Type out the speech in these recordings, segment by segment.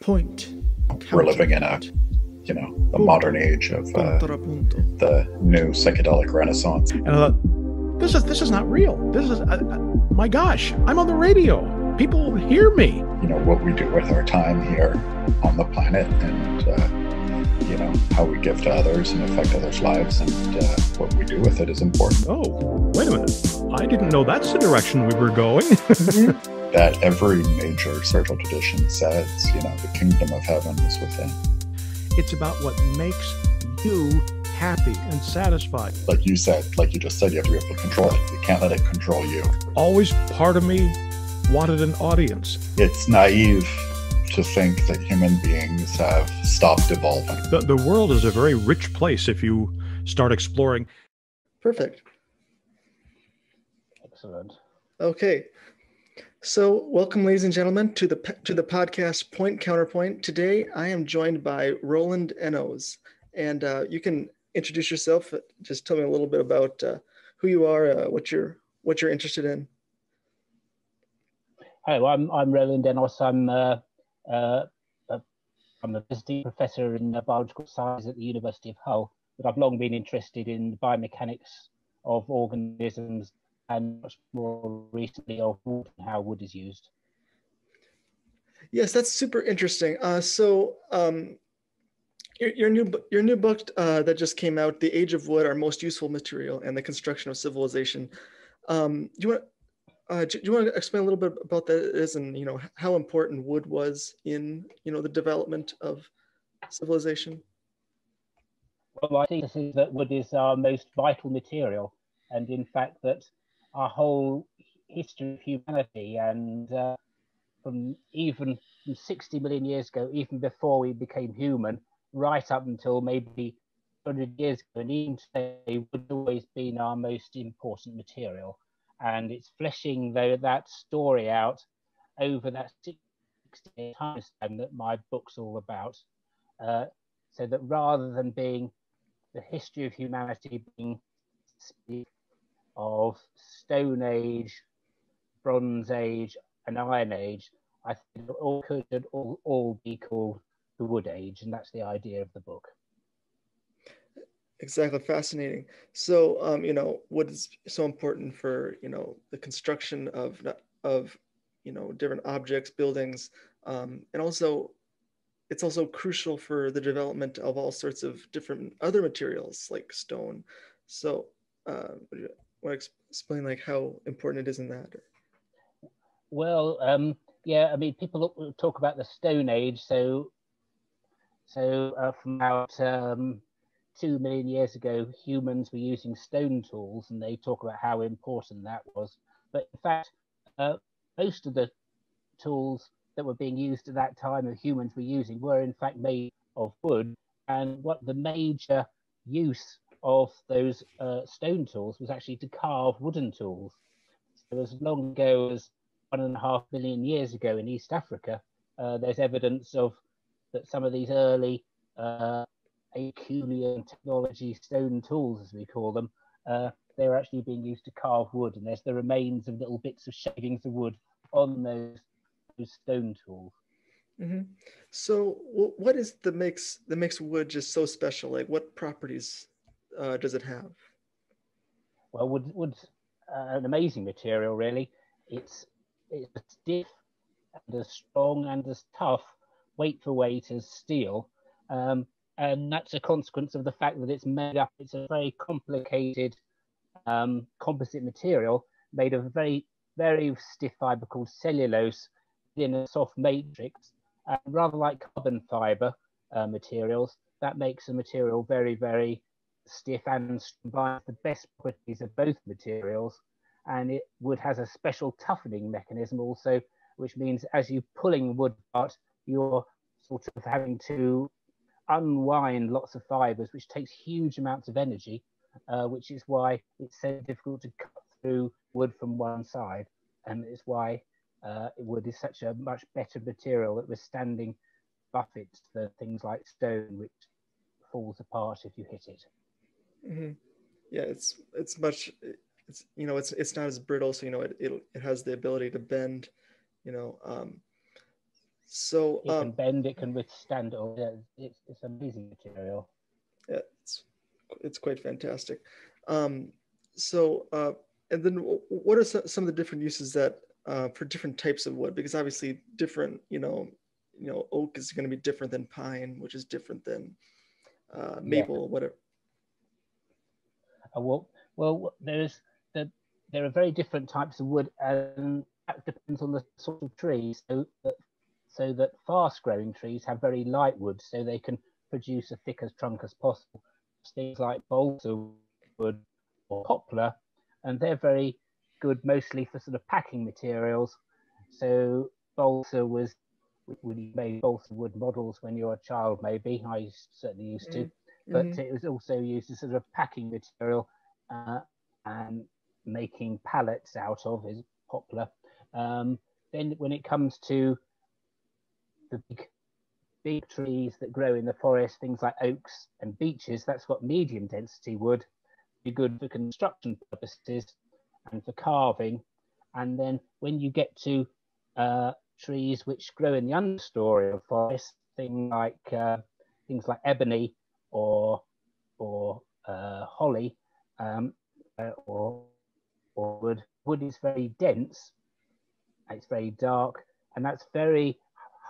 Point. We're living in a, you know, the modern age of the new psychedelic renaissance. And I thought, this is not real. This is, my gosh, I'm on the radio. People hear me. You know, what we do with our time here on the planet and, you know, how we give to others and affect others' lives and what we do with it is important. Oh, wait a minute. I didn't know that's the direction we were going. That every major spiritual tradition says, you know, the kingdom of heaven is within. It's about what makes you happy and satisfied. Like you said, like you just said, you have to be able to control it. You can't let it control you. Always part of me wanted an audience. It's naive to think that human beings have stopped evolving. The world is a very rich place if you start exploring. Perfect. Excellent. Okay. So welcome, ladies and gentlemen, to the podcast Point Counterpoint. Today, I am joined by Roland Ennos. And you can introduce yourself. Just tell me a little bit about who you are, what you're interested in. Hello, I'm Roland Ennos. I'm a visiting professor in biological science at the University of Hull, but I've long been interested in the biomechanics of organisms and much more recently of wood and how wood is used. Yes, that's super interesting. Your new book that just came out, The Age of Wood: Our Most Useful Material and the Construction of Civilization. Do you want to explain a little bit about that and, you know, how important wood was in, you know, the development of civilization? Well, my thesis is that wood is our most vital material, and in fact that our whole history of humanity and from 60 million years ago, even before we became human, right up until maybe 100 years ago, and even today, wood has always been our most important material. And it's fleshing that story out over that 60-year time span that my book's all about. So that rather than being the history of humanity being of Stone Age, Bronze Age, and Iron Age, I think it all could all be called the Wood Age, and that's the idea of the book. Exactly, fascinating. So, you know, wood is so important for, you know, the construction of you know, different objects, buildings, and also, it's also crucial for the development of all sorts of different other materials like stone. So, want to explain like how important it is in that? Well, yeah, I mean, people talk about the Stone Age, so from about 2 million years ago, humans were using stone tools, and they talk about how important that was. But in fact, most of the tools that were being used at that time that humans were using were in fact made of wood. And what the major use of those stone tools was actually to carve wooden tools. So as long ago as 1.5 million years ago in East Africa, there's evidence of that some of these early Acheulean technology stone tools, as we call them, they were actually being used to carve wood, and there's the remains of little bits of shavings of wood on those stone tools. Mm-hmm. So, what is that makes wood just so special? Like, what properties does it have? Well, wood's an amazing material, really. It's as stiff and as strong and as tough, weight for weight, as steel. And that's a consequence of the fact that it's made up, it's a very complicated composite material made of very, very stiff fibre called cellulose in a soft matrix. And rather like carbon fibre materials, that makes a material very, very stiff and combines the best properties of both materials. And it wood has a special toughening mechanism also, which means as you're pulling wood apart, you're sort of having to unwind lots of fibers, which takes huge amounts of energy, which is why it's so difficult to cut through wood from one side, and it's why wood is such a much better material at withstanding buffets than things like stone, which falls apart if you hit it. Mm-hmm. Yeah, it's not as brittle, so you know it has the ability to bend, you know. So it can bend, it can withstand all. It's amazing material. Yeah, it's quite fantastic. And then what are some of the different uses that for different types of wood? Because obviously different, you know, oak is going to be different than pine, which is different than maple, yeah. Whatever. Well, there are very different types of wood, and that depends on the sort of trees. So that fast-growing trees have very light wood, so they can produce a thick as trunk as possible. Things like balsa wood or poplar, and they're very good mostly for sort of packing materials. So balsa was, when you made balsa wood models when you were a child, maybe I certainly used to, but it was also used as sort of packing material and making pallets out of is poplar. Then when it comes to the big trees that grow in the forest, things like oaks and beeches, that's got medium density wood, be good for construction purposes and for carving. And then when you get to trees which grow in the understory of forest, things like ebony or holly or wood. Wood is very dense, it's very dark, and that's very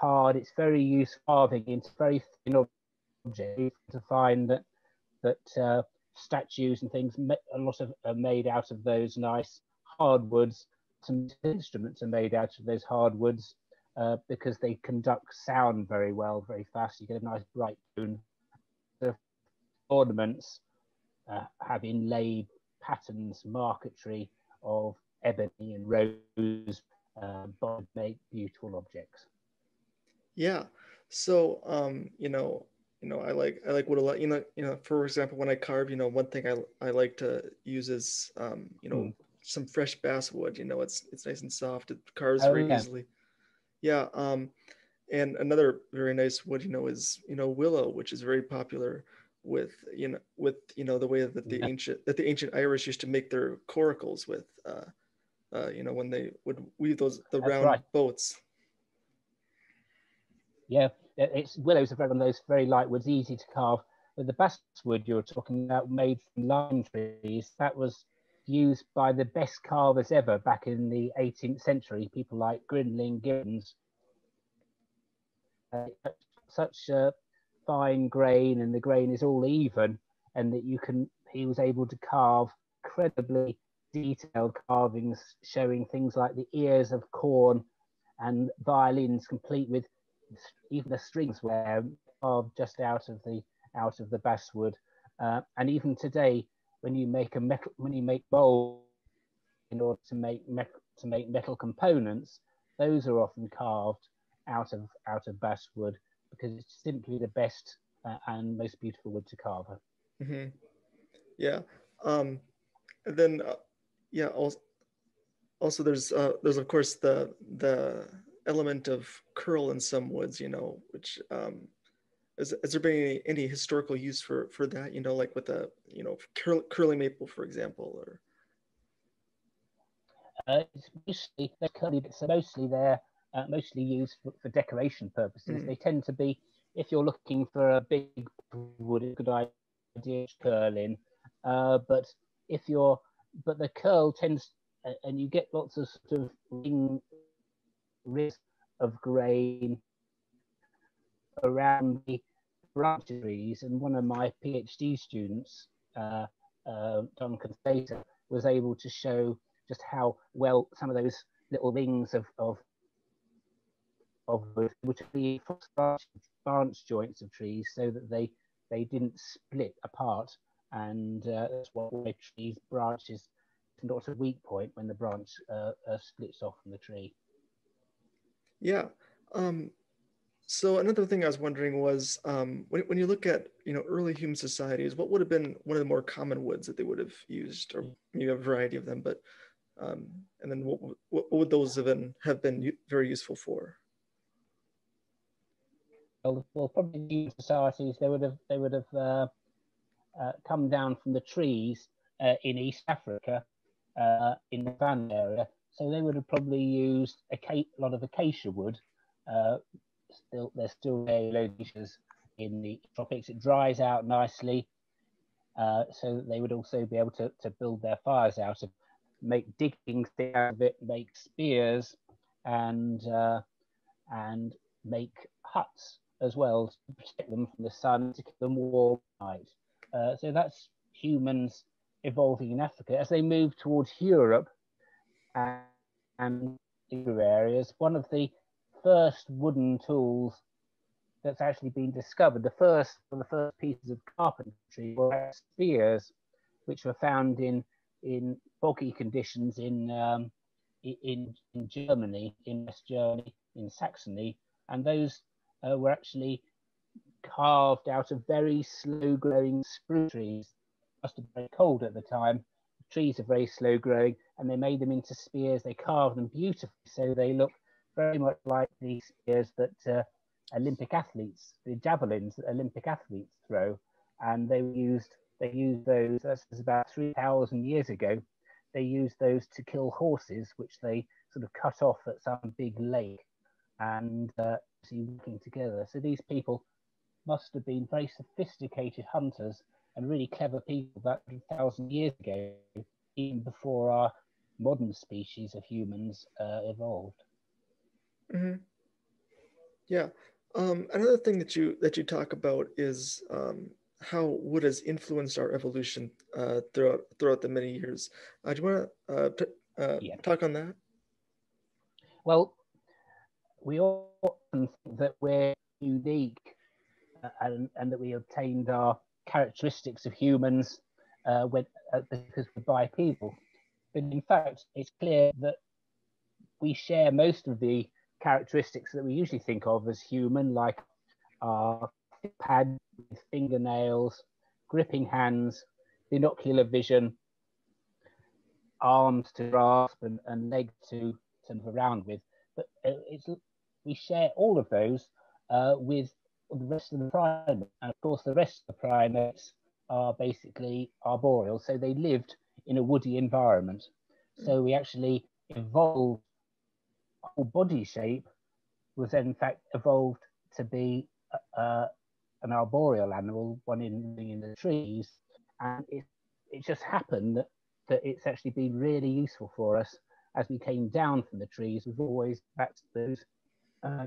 hard, it's very useful carving into very thin objects. To find that statues and things, a lot of are made out of those nice hardwoods. Some instruments are made out of those hardwoods because they conduct sound very well, very fast. You get a nice bright tone. The ornaments have inlaid patterns, marquetry of ebony and rose, but make beautiful objects. Yeah, so I like wood a lot. For example, when I carve, one thing I like to use is some fresh basswood. It's nice and soft. It carves very easily. Yeah, and another very nice wood, is willow, which is very popular with the way that the ancient Irish used to make their coracles with, when they would weave the round boats. Yeah, willows are one of those very light woods, easy to carve. But the basswood you were talking about, made from lime trees, that was used by the best carvers ever back in the 18th century, people like Grinling Gibbons. Such a fine grain, and the grain is all even, and that he was able to carve incredibly detailed carvings showing things like the ears of corn and violins, complete with even the strings were carved just out of the basswood, and even today, when you make molds in order to make metal components, those are often carved out of basswood because it's simply the best and most beautiful wood to carve. Mm-hmm. Yeah, and then also there's of course the element of curl in some woods, which has there been any historical use for that, like with a curly maple, for example, or they're mostly used for decoration purposes. They tend to be, if you're looking for a big wood, a good idea to curl in, but the curl tends, and you get lots of sort of rings of grain around the branch trees. And one of my PhD students, Don Constator, was able to show just how well some of those little rings of which be branch joints of trees, so that they didn't split apart, and that's why trees branches not a weak point when the branch splits off from the tree. Yeah. So another thing I was wondering was when you look at early human societies, what would have been one of the more common woods that they would have used, or maybe a variety of them? But and then what would those have been very useful for? Well, probably human societies, they would have come down from the trees in East Africa in the Van area. So they would have probably used a lot of acacia wood, there's still very low temperatures in the tropics. It dries out nicely, so that they would also be able to build their fires out of, make digging things out of it, make spears, and make huts as well to protect them from the sun, to keep them warm at night. So that's humans evolving in Africa. As they move towards Europe and other areas, one of the first wooden tools that's actually been discovered, one of the first pieces of carpentry, were spears, which were found in boggy conditions in Germany, in West Germany, in Saxony, and those were actually carved out of very slow-growing spruce trees. It must have been very cold at the time. The trees are very slow-growing, and they made them into spears. They carved them beautifully, so they look very much like the spears that Olympic athletes, the javelins that Olympic athletes throw, and they used those. That's about 3,000 years ago. They used those to kill horses, which they sort of cut off at some big lake, and working together. So these people must have been very sophisticated hunters and really clever people about 1,000 years ago, even before our modern species of humans evolved. Mm-hmm. Yeah. Another thing that you talk about is how wood has influenced our evolution throughout the many years. Do you want to talk on that? Well, we all think that we're unique and that we obtained our characteristics of humans because we're bipedal. But in fact, it's clear that we share most of the characteristics that we usually think of as human, like our pad with fingernails, gripping hands, binocular vision, arms to grasp and legs to move around with. But we share all of those with the rest of the primates, and of course the rest of the primates are basically arboreal, so they lived in a woody environment. So we actually evolved. Our whole body shape was in fact evolved to be an arboreal animal, one in the trees, and it just happened that it's actually been really useful for us. As we came down from the trees, we've always, those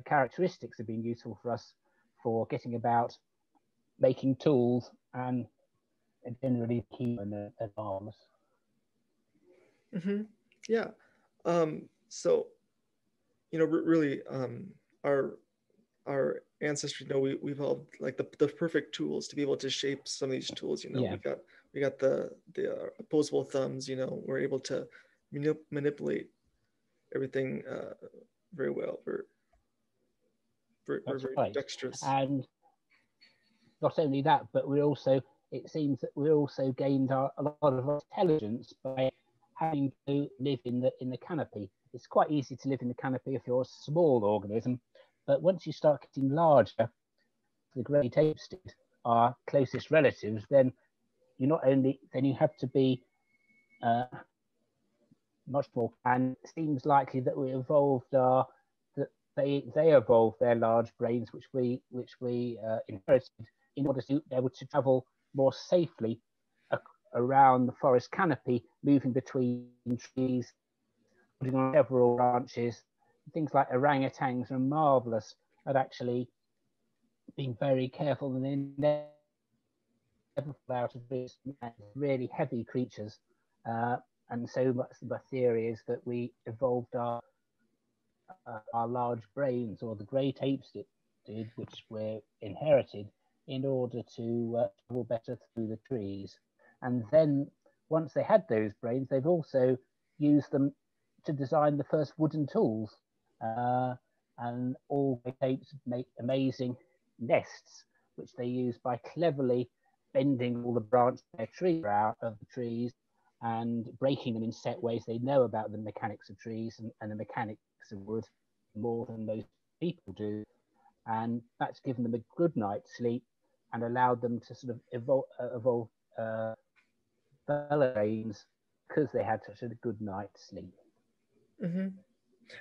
characteristics have been useful for us for getting about, making tools, and generally human and arms. Mm-hmm. Yeah. So, you know, really, our ancestry, you know, we evolved like the perfect tools to be able to shape some of these tools. You know, we got the opposable thumbs. You know, we're able to manipulate everything very well. We're very dexterous. And not only that, but it seems that we also gained a lot of intelligence by having to live in the canopy. It's quite easy to live in the canopy if you're a small organism, but once you start getting larger, the great apes did, our closest relatives, then you have to be much more, and it seems likely that we evolved that they evolved their large brains, which we inherited, in order to be able to travel more safely around the forest canopy, moving between trees, putting on several branches. Things like orangutans are marvelous at actually being very careful, and they never fall out of trees. Really heavy creatures, and so much of my theory is that we evolved our large brains, or the great apes did, which were inherited, in order to travel better through the trees. And then once they had those brains, they've also used them to design the first wooden tools, and all the apes make amazing nests, which they use by cleverly bending all the branches of the trees and breaking them in set ways. They know about the mechanics of trees and the mechanics of wood more than most people do, and that's given them a good night's sleep and allowed them to sort of evolve brains, because they had such a good night's sleep. Mm-hmm.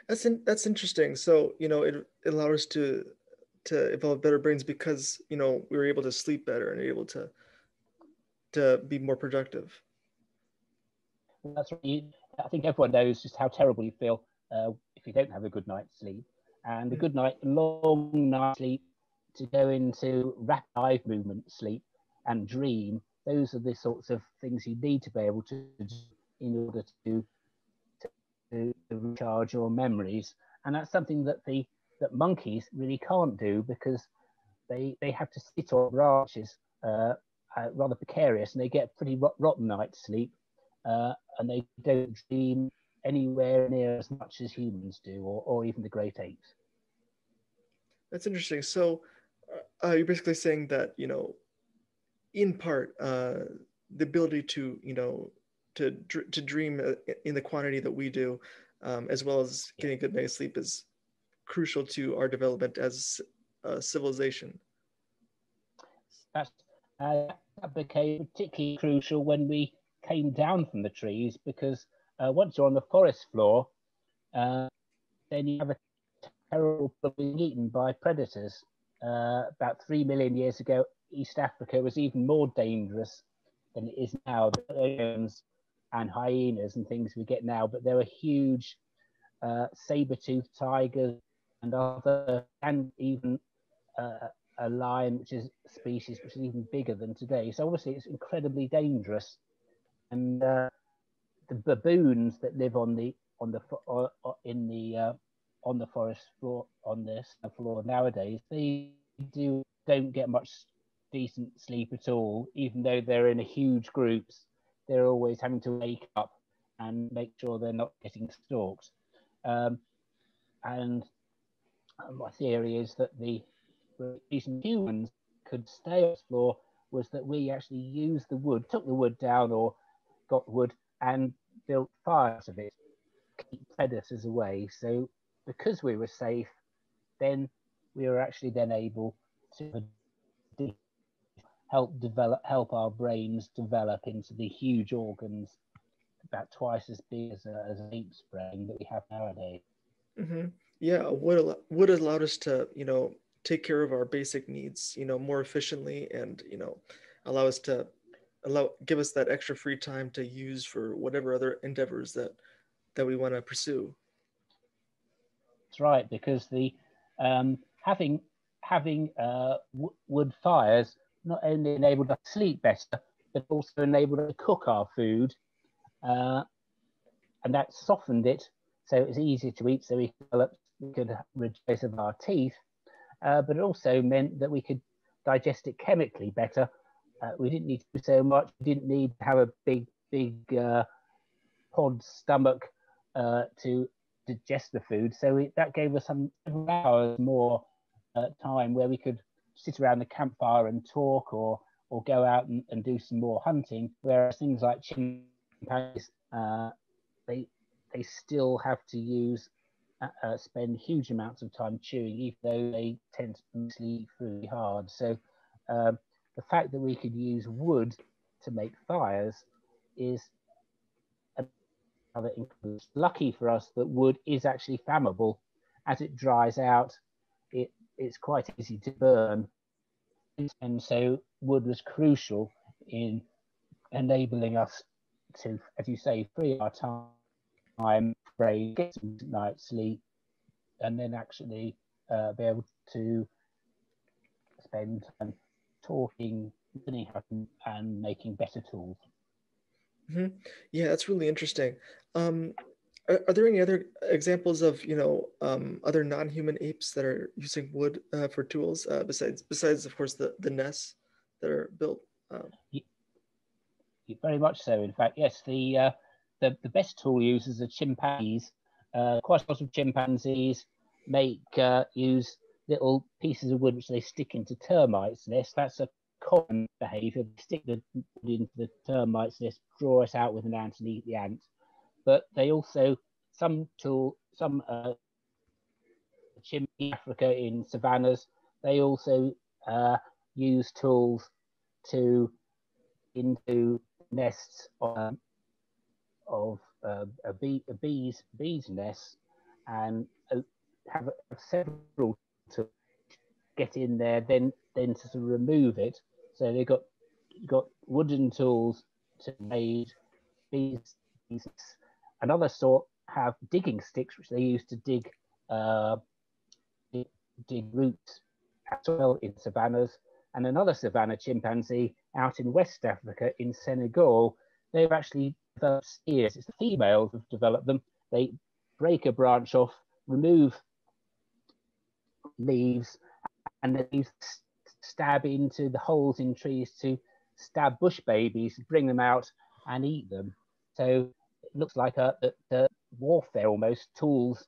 That's interesting. So, you know, it allows us to to evolve better brains because, you know, we were able to sleep better and able to be more productive. That's right. I think everyone knows just how terrible you feel if you don't have a good night's sleep. And a good night, long night's sleep, to go into rapid eye movement sleep and dream, those are the sorts of things you need to be able to do in order to recharge your memories. And that's something that that monkeys really can't do, because they have to sit on branches, rather precarious, and they get pretty rotten night's sleep, and they don't dream anywhere near as much as humans do, or even the great apes. That's interesting. So you're basically saying that, you know, in part, the ability to, you know, to dream in the quantity that we do, as well as getting a good night's sleep, is crucial to our development as a civilization. That became particularly crucial when we came down from the trees, because once you're on the forest floor, then you have a terrible problem being eaten by predators. About 3 million years ago, East Africa was even more dangerous than it is now. The lions and hyenas and things we get now, but there were huge saber-toothed tigers and other, and even a lion, which is a species which is even bigger than today. So obviously it's incredibly dangerous. And the baboons that live on the forest floor, on this floor nowadays, they don't get much decent sleep at all. Even though they're in huge groups, they're always having to wake up and make sure they're not getting stalked. And my theory is that the reason humans could stay on the floor was that we actually used the wood, took the wood down or got wood and built fires of it to keep predators away. So because we were safe, then we were actually then able to help our brains develop into the huge organs about twice as big as an ape's brain that we have nowadays. Mm-hmm. Yeah, wood allowed us to, you know, take care of our basic needs, you know, more efficiently, and, you know, give us that extra free time to use for whatever other endeavors that we want to pursue. That's right, because the having wood fires not only enabled us to sleep better, but also enabled us to cook our food, and that softened it, so it was easier to eat. So we could rejoice of our teeth, but it also meant that we could digest it chemically better. We didn't need to do so much. We didn't need to have a big pod stomach to digest the food. So that gave us some hours more time where we could sit around the campfire and talk, or go out and do some more hunting. Whereas things like chimpanzees, they still have to spend huge amounts of time chewing, even though they tend to mostly eat really hard. So the fact that we could use wood to make fires is another increase. Lucky for us that wood is actually flammable. As it dries out, it's quite easy to burn, and so wood was crucial in enabling us to, as you say, free our time, brain, get some night's sleep, and then actually be able to spend time talking, learning how to, and making better tools. Mm-hmm. Yeah, that's really interesting. Are there any other examples of, you know, other non-human apes that are using wood for tools besides, of course, the nests that are built? Very much so, in fact. Yes, the best tool users are chimpanzees. Quite a lot of chimpanzees use little pieces of wood which they stick into termites' nests. That's a common behaviour. Stick the wood into the termites' nest, draw it out with an ant, and eat the ant. But they also, some chimpanzees in Africa, in savannas, they also use tools into nests of bees' nests, and have several tools get in there, then to sort of remove it. So they've got wooden tools to made these. Another sort have digging sticks, which they use to dig dig roots as well in savannas. And another savanna chimpanzee out in West Africa in Senegal, they've actually developed spears. It's the females who've developed them. They break a branch off, remove leaves, and then they stab into the holes in trees to stab bush babies, bring them out and eat them. So it looks like a warfare almost, tools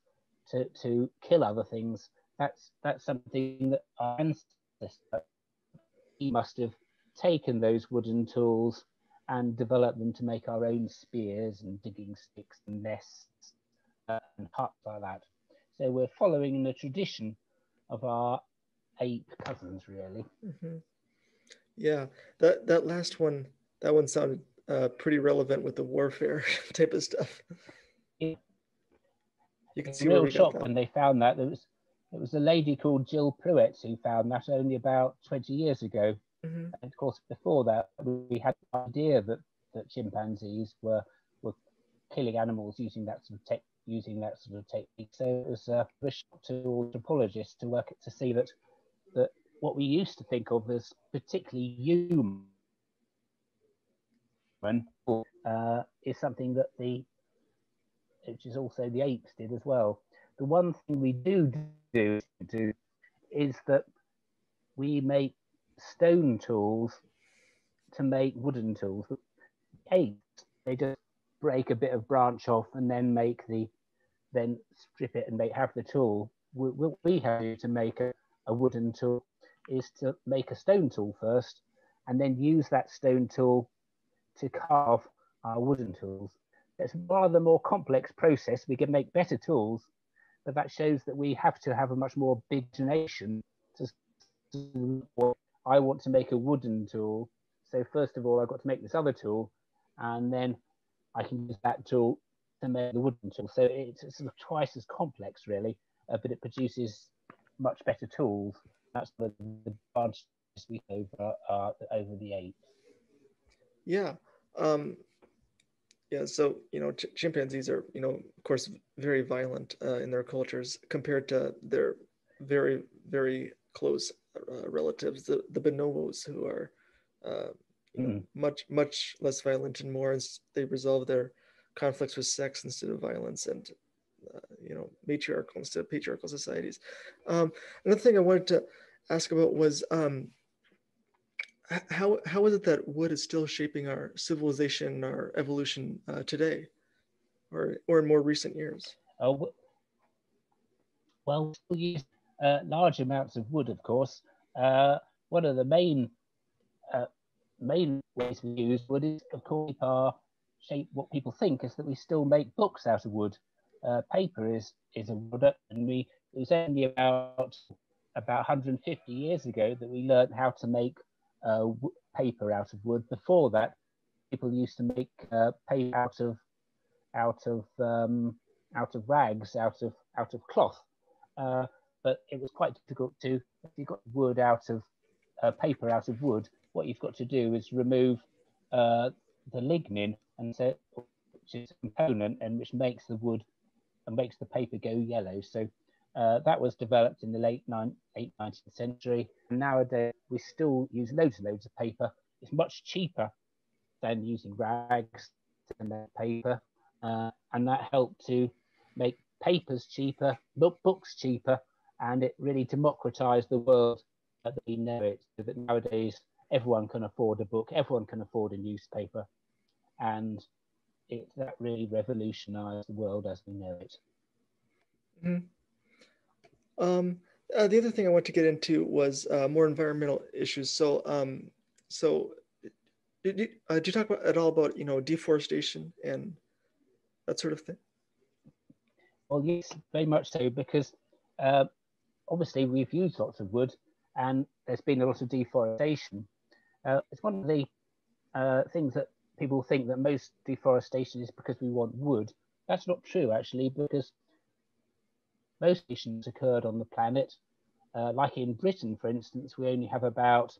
to kill other things. That's something that our ancestors, he must have taken those wooden tools and developed them to make our own spears and digging sticks and nests and huts like that. So we're following the tradition of our ape cousins, really. Mm-hmm. Yeah, that last one, that one sounded pretty relevant with the warfare type of stuff. Yeah. You can see where we got that. When they found that, it was a lady called Jill Pruitt who found that only about 20 years ago. Mm-hmm. And of course, before that, we had the idea that chimpanzees were killing animals using that sort of technique. So it was a shock to anthropologists to see that what we used to think of as particularly human is something that which is also the apes did as well. The one thing we do is that we make stone tools to make wooden tools. Apes, they just break a bit of branch off and then strip it and have the tool. What we have to do to make a wooden tool is to make a stone tool first, and then use that stone tool to carve our wooden tools. It's rather more complex process. We can make better tools, but that shows that we have to have a much more big imagination I want to make a wooden tool. So first of all, I've got to make this other tool, and then I can use that tool to make the wooden tool. So it's sort of twice as complex, really, but it produces much better tools. That's the advantage we have over the apes. Yeah. Yeah, so, chimpanzees are, of course, very violent in their cultures compared to their very, very close relatives, the bonobos, who are much less violent and more as they resolve their conflicts with sex instead of violence and, matriarchal instead of patriarchal societies. Another thing I wanted to ask about was how is it that wood is still shaping our civilization, our evolution today, or in more recent years? Well, we still use large amounts of wood, of course. One of the main ways we use wood is, of course, what people think is that we still make books out of wood. Paper is a product, and it was only about 150 years ago that we learned how to make paper out of wood. Before that, people used to make paper out of rags, out of cloth. But it was quite difficult to. If you got wood out of paper out of wood, what you've got to do is remove the lignin, and so which is a component and which makes the wood and makes the paper go yellow. So that was developed in the late 19th century. And nowadays, we still use loads and loads of paper. It's much cheaper than using rags and paper. And that helped to make papers cheaper, books cheaper, and it really democratized the world that we know it. So that nowadays, everyone can afford a book, everyone can afford a newspaper. And that really revolutionized the world as we know it. Mm-hmm. The other thing I want to get into was more environmental issues. So, did you talk at all about deforestation and that sort of thing? Well, yes, very much so, because obviously we've used lots of wood, and there's been a lot of deforestation. It's one of the things that people think, that most deforestation is because we want wood. That's not true, actually, because most issues occurred on the planet Like in Britain, for instance, we only have about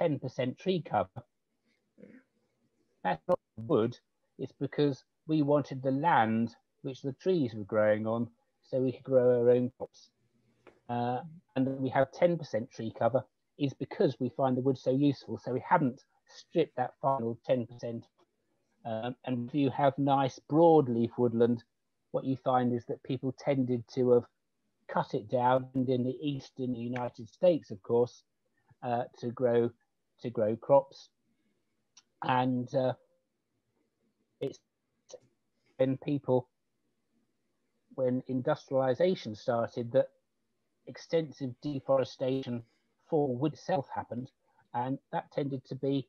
10% tree cover. That's not wood, it's because we wanted the land which the trees were growing on so we could grow our own crops. And we have 10% tree cover is because we find the wood so useful, so we haven't stripped that final 10%. And if you have nice broadleaf woodland, what you find is that people tended to have cut it down, and in the East, in the United States, of course, to grow crops. And it's when industrialization started, that extensive deforestation for wood itself happened, and that tended to be,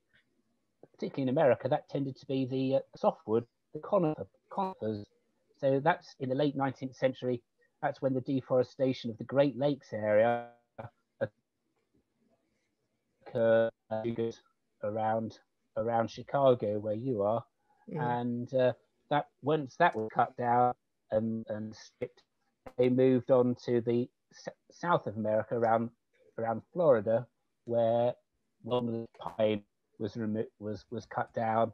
particularly in America, that tended to be the softwood, the conifers. So that's in the late 19th century. That's when the deforestation of the Great Lakes area occurred around Chicago, where you are, and that once that was cut down and stripped, they moved on to the south of America around Florida, where one of the pine was cut down,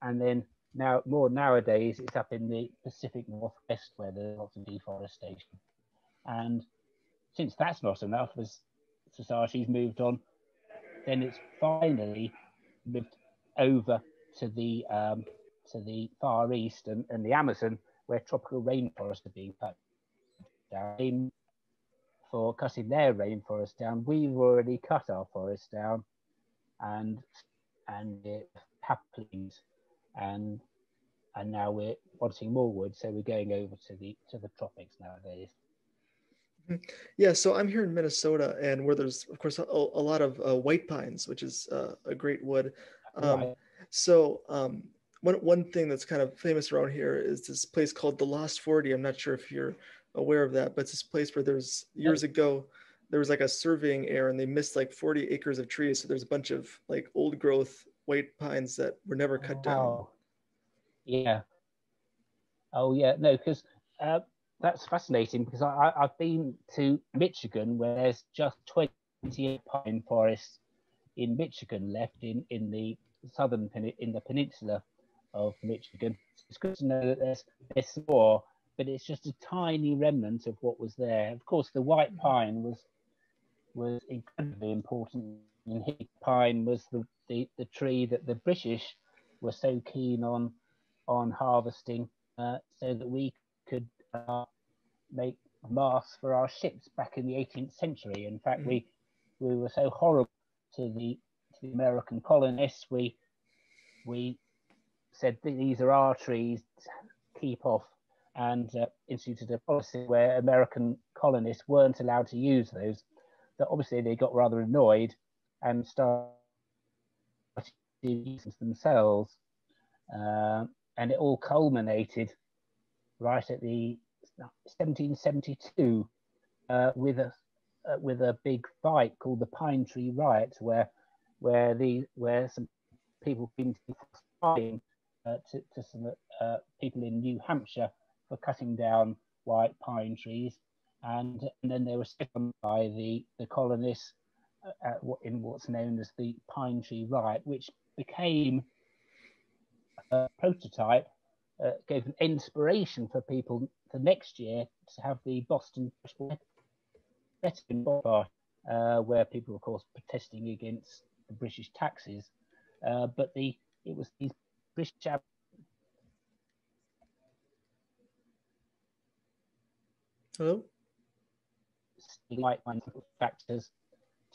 and then now more nowadays it's up in the Pacific Northwest where there's lots of deforestation. And since that's not enough, as society's moved on, then it's finally moved over to the Far East and the Amazon, where tropical rainforests are being cut down. For cutting their rainforest down, we've already cut our forest down, and it happens, and now we're wanting more wood, so we're going over to the tropics nowadays. Yeah, so I'm here in Minnesota, and where there's of course a lot of white pines, which is a great wood. Right. So one thing that's kind of famous around here is this place called the Lost 40. I'm not sure if you're aware of that, but it's this place where there's years ago there was like a surveying error, and they missed like 40 acres of trees. So there's a bunch of like old growth white pines that were never cut down. Yeah. Oh yeah, no, because that's fascinating, because I've been to Michigan, where there's just 20 pine forests in Michigan left in the southern peninsula of Michigan. It's good to know that there's more, but it's just a tiny remnant of what was there. Of course, the white pine was incredibly important, and heath pine was the tree that the British were so keen on harvesting, so that we could make masts for our ships back in the 18th century. In fact, we were so horrible to the American colonists. We said, these are our trees, keep off, and instituted a policy where American colonists weren't allowed to use those. That obviously they got rather annoyed and started using themselves. And it all culminated right at the 1772 with a big fight called the Pine Tree Riot, where some people came to some people in New Hampshire for cutting down white pine trees, and then they were set on by the colonists in what's known as the Pine Tree Riot, which became a prototype, gave an inspiration for people for next year to have the Boston Party, where people, of course, protesting against the British taxes, but it was these British Hello? Slight factors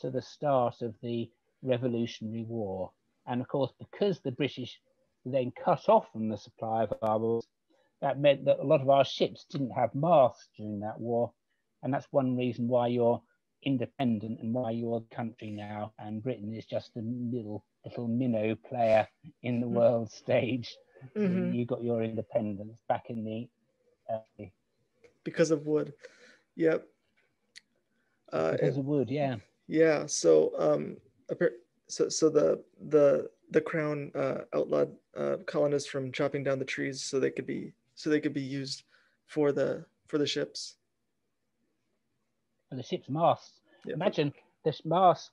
to the start of the Revolutionary War. And of course, because the British then cut off from the supply of arms, that meant that a lot of our ships didn't have masts during that war. And that's one reason why you're independent and why you're the country now, and Britain is just the little minnow player in the world stage. Mm-hmm. You got your independence back in the early... Because of wood. Yep. Because of wood, yeah. Yeah. So so the Crown outlawed colonists from chopping down the trees so they could be used for the ships. For the ship's masts. Yeah. Imagine this mast,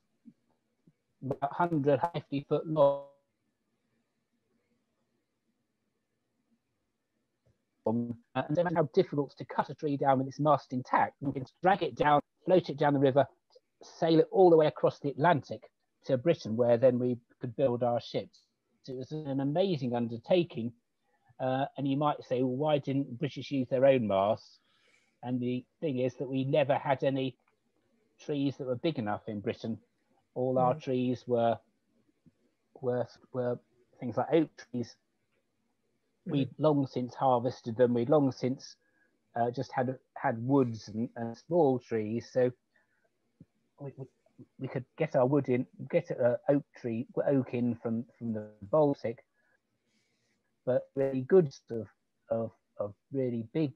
about 150 foot long, and imagine how difficult it's to cut a tree down with its mast intact. You can drag it down, float it down the river, sail it all the way across the Atlantic to Britain, where then we could build our ships. So it was an amazing undertaking. And you might say, well, why didn't British use their own masts? And the thing is that we never had any trees that were big enough in Britain. All our trees were things like oak trees. We'd long since harvested them. We'd long since just had woods and small trees. So we could get our wood in, get an oak in from the Baltic. But really good stuff of really big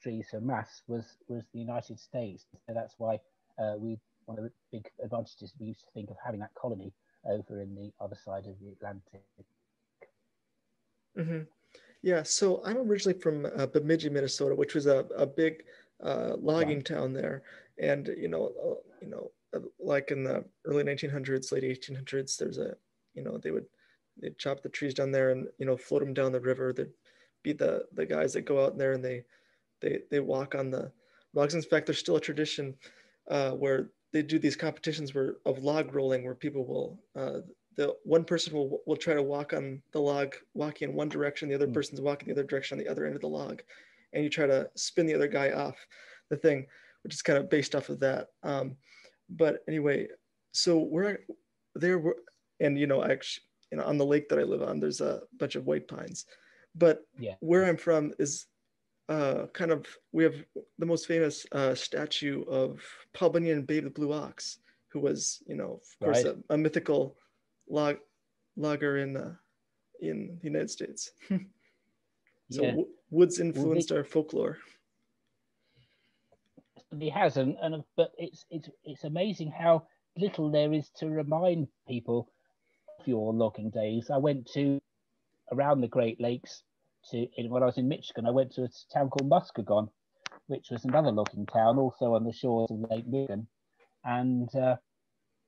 trees for mass was the United States. So that's why one of the big advantages we used to think of having that colony over in the other side of the Atlantic. Mm-hmm. Yeah, so I'm originally from Bemidji, Minnesota, which was a big logging town there. And, like in the early 1900s, late 1800s, there's they'd chop the trees down there and, float them down the river. They'd be the guys that go out there and they walk on the logs. In fact, there's still a tradition where they do these competitions of log rolling, where people will, the one person will try to walk on the log, walking in one direction, the other person's walking the other direction on the other end of the log. And you try to spin the other guy off the thing, which is kind of based off of that. But anyway, so we're there, and actually, on the lake that I live on, there's a bunch of white pines. But where I'm from is we have the most famous statue of Paul Bunyan and Babe the Blue Ox, who was, of course, a mythical logger in the United States. So woods influenced our folklore. He has, but it's amazing how little there is to remind people your logging days. I went to around the Great Lakes when I was in Michigan. I went to a town called Muskegon, which was another logging town, also on the shores of Lake Michigan. And the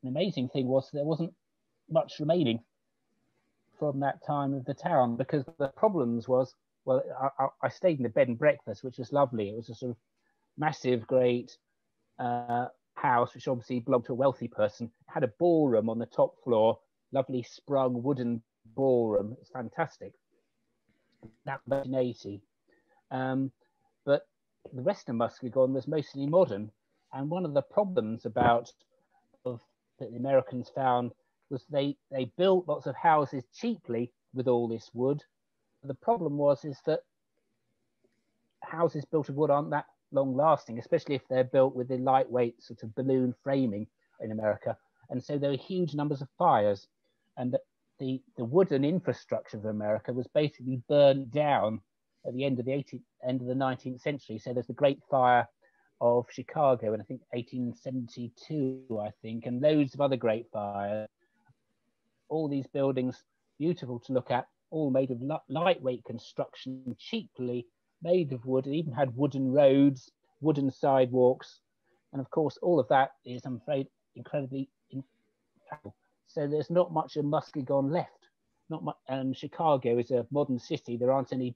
amazing thing was there wasn't much remaining from that time of the town, because the problems was, I stayed in the bed and breakfast, which was lovely. It was a sort of massive, great house, which obviously belonged to a wealthy person. It had a ballroom on the top floor. Lovely sprung wooden ballroom. It's fantastic. That was 1980. But the rest of Muskegon was mostly modern. And one of the problems that the Americans found was they built lots of houses cheaply with all this wood. The problem is that houses built of wood aren't that long lasting, especially if they're built with the lightweight sort of balloon framing in America. And so there were huge numbers of fires. And the wooden infrastructure of America was basically burned down at the end of the 19th century. So there's the Great Fire of Chicago in, I think, 1872, and loads of other great fires. All these buildings, beautiful to look at, all made of lightweight construction, cheaply made of wood, and even had wooden roads, wooden sidewalks. And of course, all of that is, I'm afraid, incredibly travel. So there's not much of Muskegon left. Not much. Chicago is a modern city. There aren't any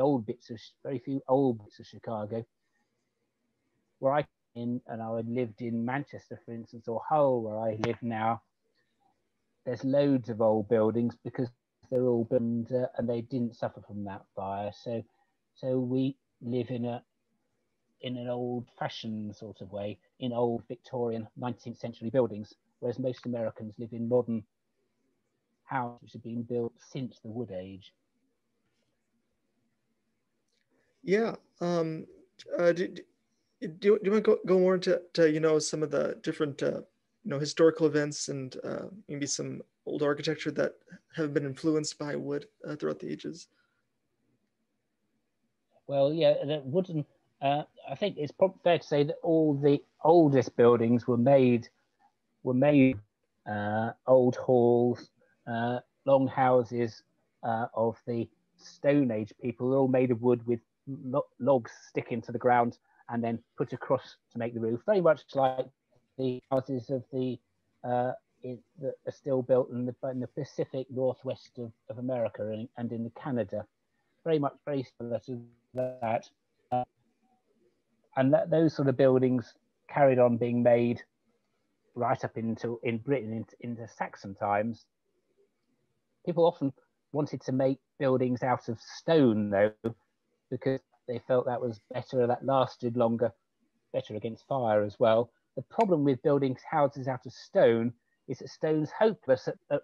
old bits of very few old bits of Chicago. Where I lived in Manchester, for instance, or Hull, where I live now. There's loads of old buildings because they're all burned and they didn't suffer from that fire. So we live in an old-fashioned sort of way, in old Victorian 19th century buildings, whereas most Americans live in modern houses which have been built since the Wood Age. Yeah. Do you want to go more into some of the different historical events and maybe some old architecture that have been influenced by wood throughout the ages? Well, yeah, the wooden. I think it's probably fair to say that all the oldest buildings were made old halls, long houses of the Stone Age people, all made of wood with logs sticking to the ground and then put across to make the roof, very much like the houses of the that are still built in the Pacific Northwest of America and in Canada, very much very similar to that. And that those sort of buildings carried on being made right up in Britain into Saxon times. People often wanted to make buildings out of stone though, because they felt that was better, that lasted longer, better against fire as well. The problem with building houses out of stone is that stone's hopeless at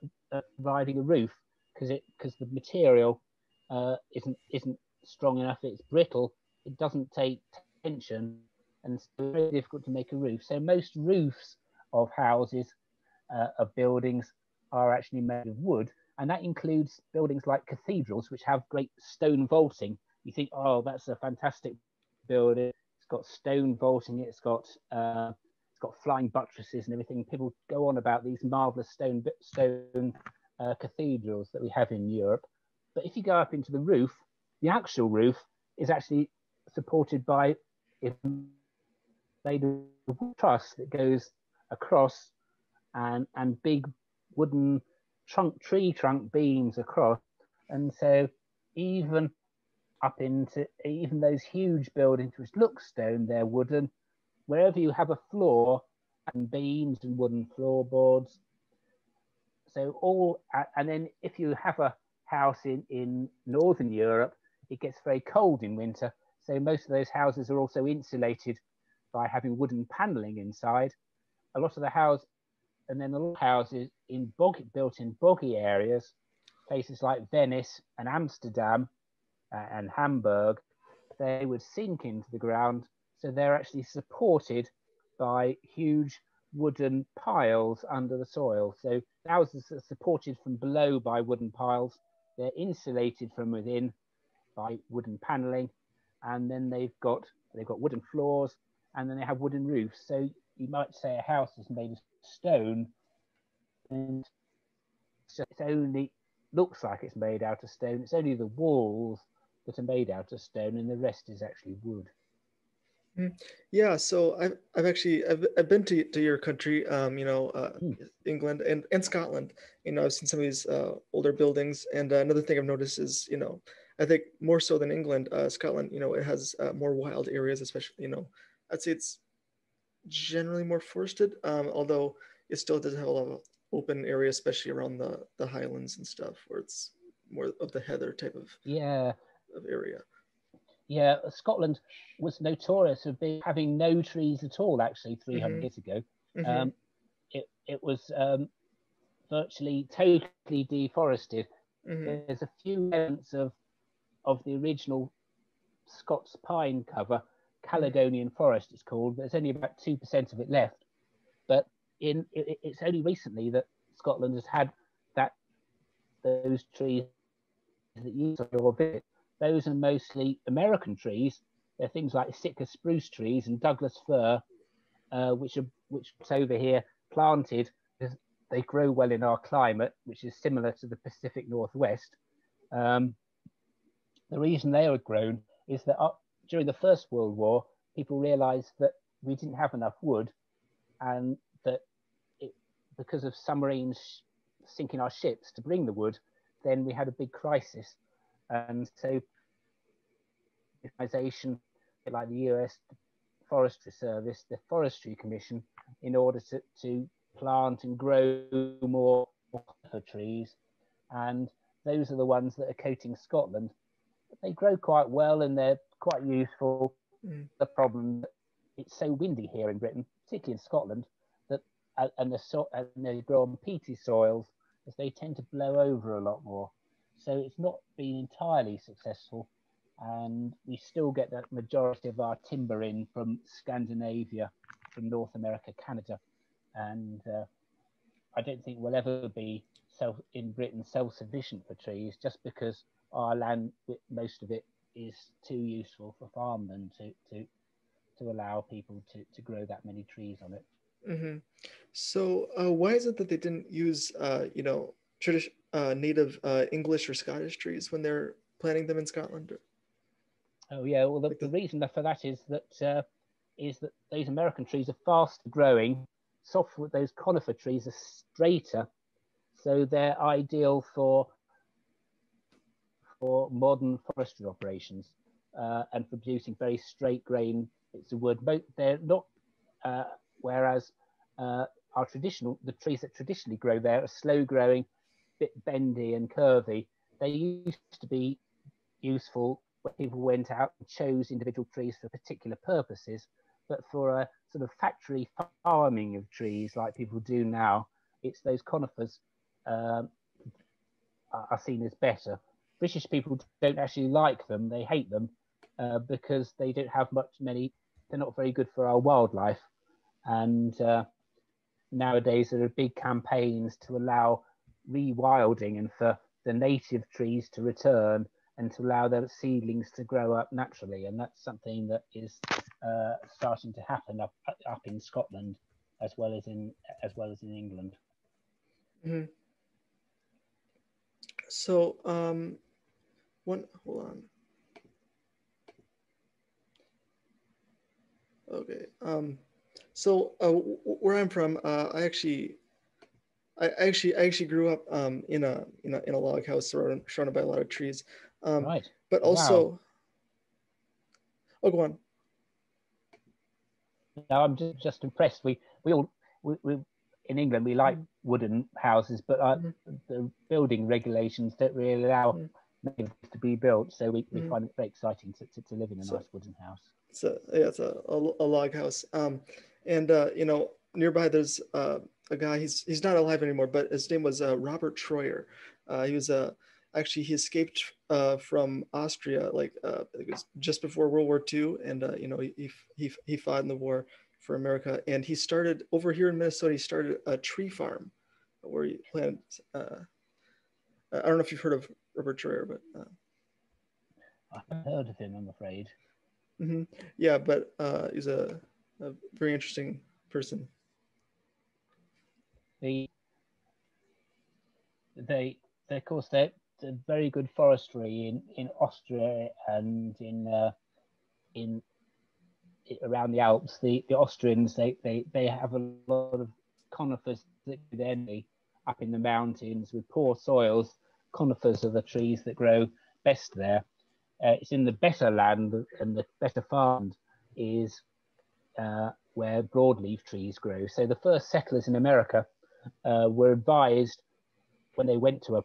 providing a roof, because the material isn't strong enough, it's brittle, it doesn't take tension, and it's very difficult to make a roof. So most roofs of houses, of buildings, are actually made of wood, and that includes buildings like cathedrals, which have great stone vaulting. You think, oh, that's a fantastic building. It's got stone vaulting. It's got flying buttresses and everything. People go on about these marvelous stone cathedrals that we have in Europe. But if you go up into the roof, the actual roof is actually supported by a made of truss that goes across, and big wooden tree trunk beams across, and so even up into even those huge buildings which look stone, they're wooden. Wherever you have a floor and beams and wooden floorboards. So all, and then if you have a house in Northern Europe, it gets very cold in winter. So most of those houses are also insulated by having wooden panelling inside. A lot of the houses, and then a lot of houses in built in boggy areas, places like Venice and Amsterdam, and Hamburg, they would sink into the ground. So they're actually supported by huge wooden piles under the soil. So houses are supported from below by wooden piles. They're insulated from within by wooden panelling, and then they've got wooden floors, and then they have wooden roofs. So you might say a house is made of stone, and so it only looks like it's made out of stone. It's only the walls that are made out of stone, and the rest is actually wood. Yeah, so I've been to your country, England and Scotland. You know, I've seen some of these older buildings, and another thing I've noticed is, you know, I think more so than England, Scotland, you know, it has more wild areas, especially, you know, I'd say it's generally more forested, although it still does have a lot of open area, especially around the highlands and stuff, where it's more of the heather type of area. Yeah, Scotland was notorious for having no trees at all, actually, 300 years ago. It was virtually totally deforested. There's a few elements of the original Scots pine cover, Caledonian forest it's called, but there's only about 2% of it left. But it's only recently that Scotland has had those trees that you saw a bit. Those are mostly American trees. They're things like Sitka spruce trees and Douglas fir, which over here planted because they grow well in our climate, which is similar to the Pacific Northwest. The reason they were grown is that during the First World War, people realised that we didn't have enough wood, and that because of submarines sinking our ships to bring the wood, then we had a big crisis. And so organisation like the US Forestry Service, the Forestry Commission, in order to plant and grow more trees, and those are the ones that are coating Scotland. They grow quite well and they're quite useful. The problem, it's so windy here in Britain, particularly in Scotland, that and they grow on peaty soils, as they tend to blow over a lot more. So it's not been entirely successful, and we still get that majority of our timber in from Scandinavia, from North America, Canada, and I don't think we'll ever be self-sufficient for trees, just because our land, most of it, is too useful for farmland to allow people to grow that many trees on it. So why is it that they didn't use native English or Scottish trees when they're planting them in Scotland? Oh yeah, well the reason for that is that those American trees are faster growing, softwood, those conifer trees are straighter, so they're ideal for modern forestry operations and for producing very straight grain bits of wood. But they're not, whereas the trees that traditionally grow there are slow growing, a bit bendy and curvy. They used to be useful when people went out and chose individual trees for particular purposes, but for a sort of factory farming of trees like people do now, it's those conifers are seen as better. British people don't actually like them, they hate them because they don't have many, they're not very good for our wildlife. And nowadays there are big campaigns to allow rewilding and for the native trees to return and to allow their seedlings to grow up naturally. And that's something that is starting to happen up in Scotland as well as in England. Mm-hmm. So hold on. Okay. Where I'm from, I actually grew up in a log house surrounded by a lot of trees. Right. But also, wow. Oh, go on. No, I'm just impressed. We in England we like wooden houses, but the building regulations don't really allow many to be built. So we find it very exciting to live in a nice wooden house. So yeah, it's a log house, nearby there's a guy. He's not alive anymore, but his name was Robert Troyer. He was he escaped from Austria, it was just before World War II, and he fought in the war for America. And he started over here in Minnesota. He started a tree farm where he planted. I don't know if you've heard of Robert Troyer, but I haven't heard of him, I'm afraid. Mm-hmm. Yeah, but he's a very interesting person. Of course, they're very good forestry in Austria and in around the Alps. The Austrians they have a lot of conifers up in the mountains with poor soils. Conifers are the trees that grow best there. It's in the better land and the better farmed is where broadleaf trees grow. So the first settlers in America were advised when they went to a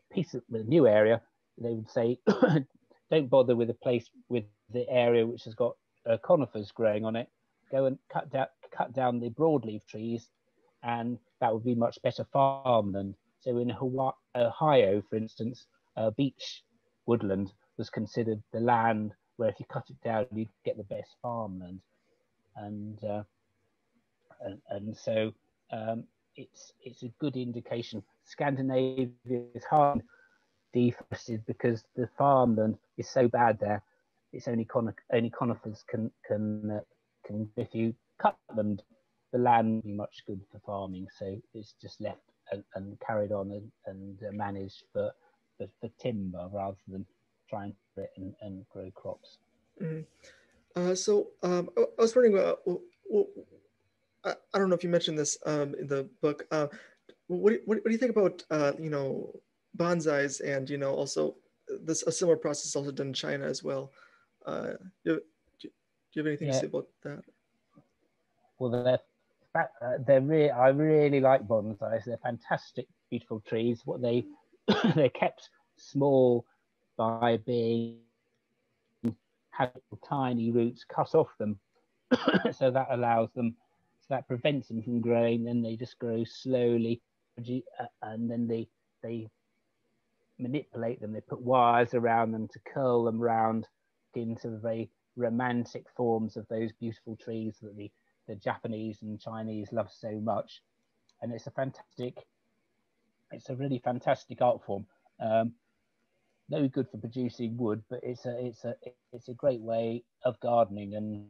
new area, they would say, don't bother with the area which has got conifers growing on it. Go and cut down the broadleaf trees, and that would be much better farmland. So in Ohio, for instance, beech woodland was considered the land where if you cut it down, you'd get the best farmland. And so it's a good indication. Scandinavia is hard deforested because the farmland is so bad there. It's only conifers can if you cut them, the land be much good for farming. So it's just left and carried on and managed for timber rather than trying to it and grow crops. Mm-hmm. I was wondering, I don't know if you mentioned this in the book. What do you think about bonsais and also a similar process also done in China as well? Do you have anything to say about that? Well, I really like bonsais. They're fantastic, beautiful trees. They're kept small by having tiny roots cut off them, so that allows them, so that prevents them from growing. Then they just grow slowly, and then they manipulate them. They put wires around them to curl them round into the very romantic forms of those beautiful trees that the Japanese and Chinese love so much. And it's a really fantastic art form. No good for producing wood, but it's a great way of gardening, and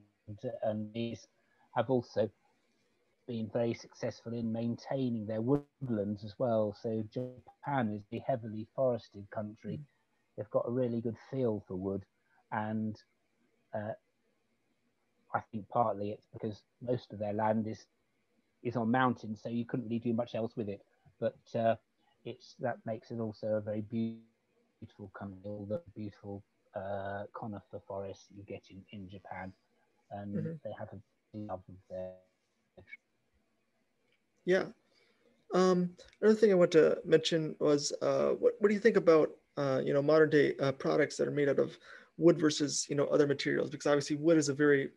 these have also been very successful in maintaining their woodlands as well. So Japan is a heavily forested country. They've got a really good feel for wood, and I think partly it's because most of their land is on mountains, so you couldn't really do much else with it. But that makes it also a very beautiful country, all the beautiful conifer forests you get in Japan, and they have a love of their. Yeah. Another thing I want to mention was what do you think about modern day products that are made out of wood versus other materials? Because obviously wood is a very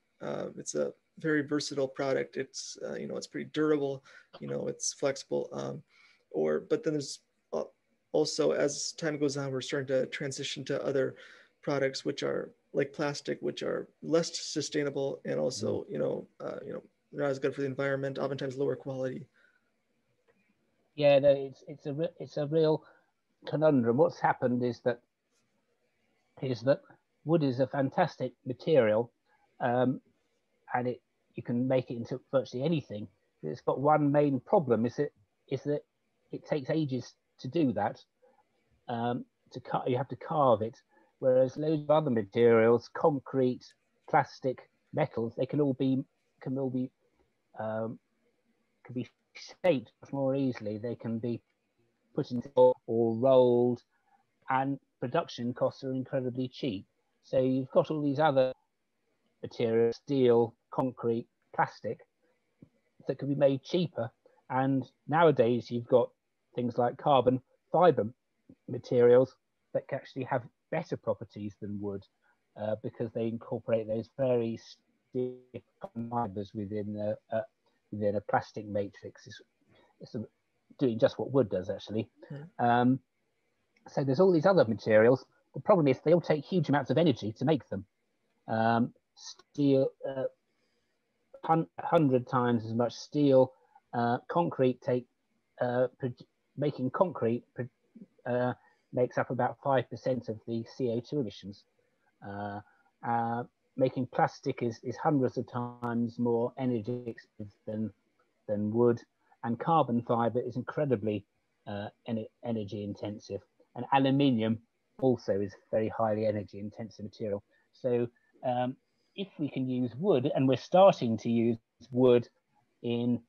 it's a very versatile product. It's it's pretty durable, it's flexible, but then there's also, as time goes on, we're starting to transition to other products which are like plastic, which are less sustainable and also not as good for the environment, oftentimes lower quality. Yeah, no, it's a real conundrum. What's happened is that wood is a fantastic material, and you can make it into virtually anything. It's got one main problem: is that it takes ages to do that. You have to carve it, whereas loads of other materials, concrete, plastic, metals, they can all be shaped much more easily. They can be put into or rolled, and production costs are incredibly cheap. So you've got all these other materials, steel, concrete, plastic, that can be made cheaper. And nowadays you've got things like carbon fiber materials that can actually have better properties than wood, because they incorporate those very stiff fibers within a plastic matrix. It's doing just what wood does, actually. So there's all these other materials. The problem is they all take huge amounts of energy to make them. Steel, 100 times as much steel. Concrete making concrete makes up about 5% of the CO2 emissions. Making plastic is hundreds of times more energy expensive than wood, and carbon fiber is incredibly energy intensive, and aluminium also is very highly energy intensive material. So if we can use wood, and we're starting to use wood in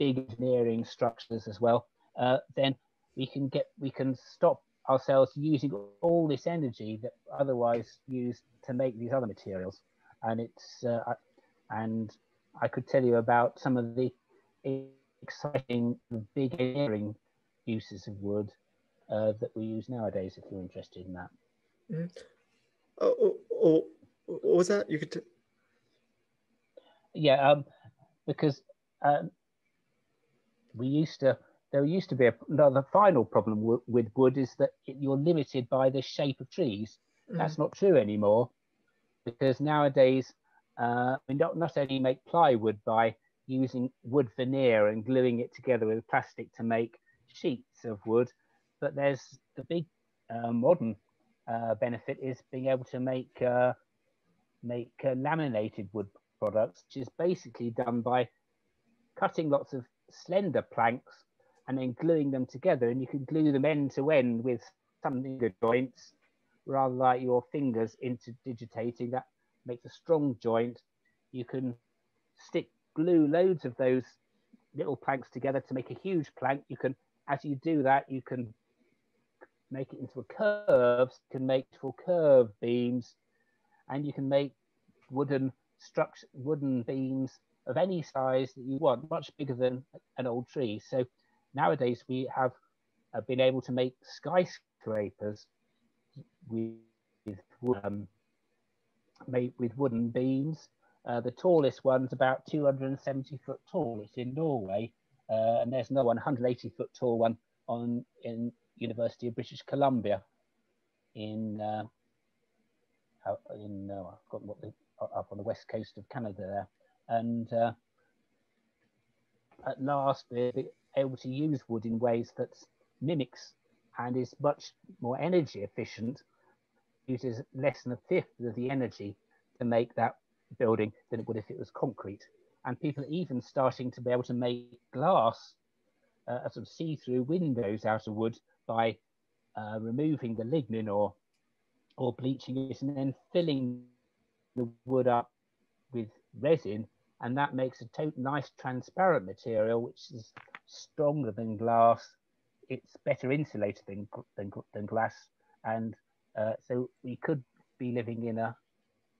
big engineering structures as well, then we can stop ourselves using all this energy that otherwise used to make these other materials. And I could tell you about some of the exciting big engineering uses of wood that we use nowadays, if you're interested in that. What was that? You could because there used to be another final problem with wood, is that you're limited by the shape of trees. That's not true anymore, because nowadays we not only make plywood by using wood veneer and gluing it together with plastic to make sheets of wood, but there's the big modern benefit is being able to make laminated wood products, which is basically done by cutting lots of slender planks and then gluing them together, and you can glue them end to end with some finger joints rather like your fingers interdigitating. That makes a strong joint. You can glue loads of those little planks together to make a huge plank. You can, as you do that, you can make it into a curve, you can make full curve beams, and you can make wooden beams of any size that you want, much bigger than an old tree. So nowadays we have been able to make skyscrapers with wooden beams. The tallest one's about 270 foot tall. It's in Norway, and there's another 180 foot tall one in University of British Columbia. I've forgotten what up on the west coast of Canada there, and at last we're able to use wood in ways that mimics and is much more energy efficient. Uses less than a fifth of the energy to make that building than it would if it was concrete. And people are even starting to be able to make glass, sort of see-through windows out of wood, by removing the lignin or bleaching it and then filling the wood up with resin, and that makes a nice transparent material, which is stronger than glass. It's better insulated than glass, and so we could be living in a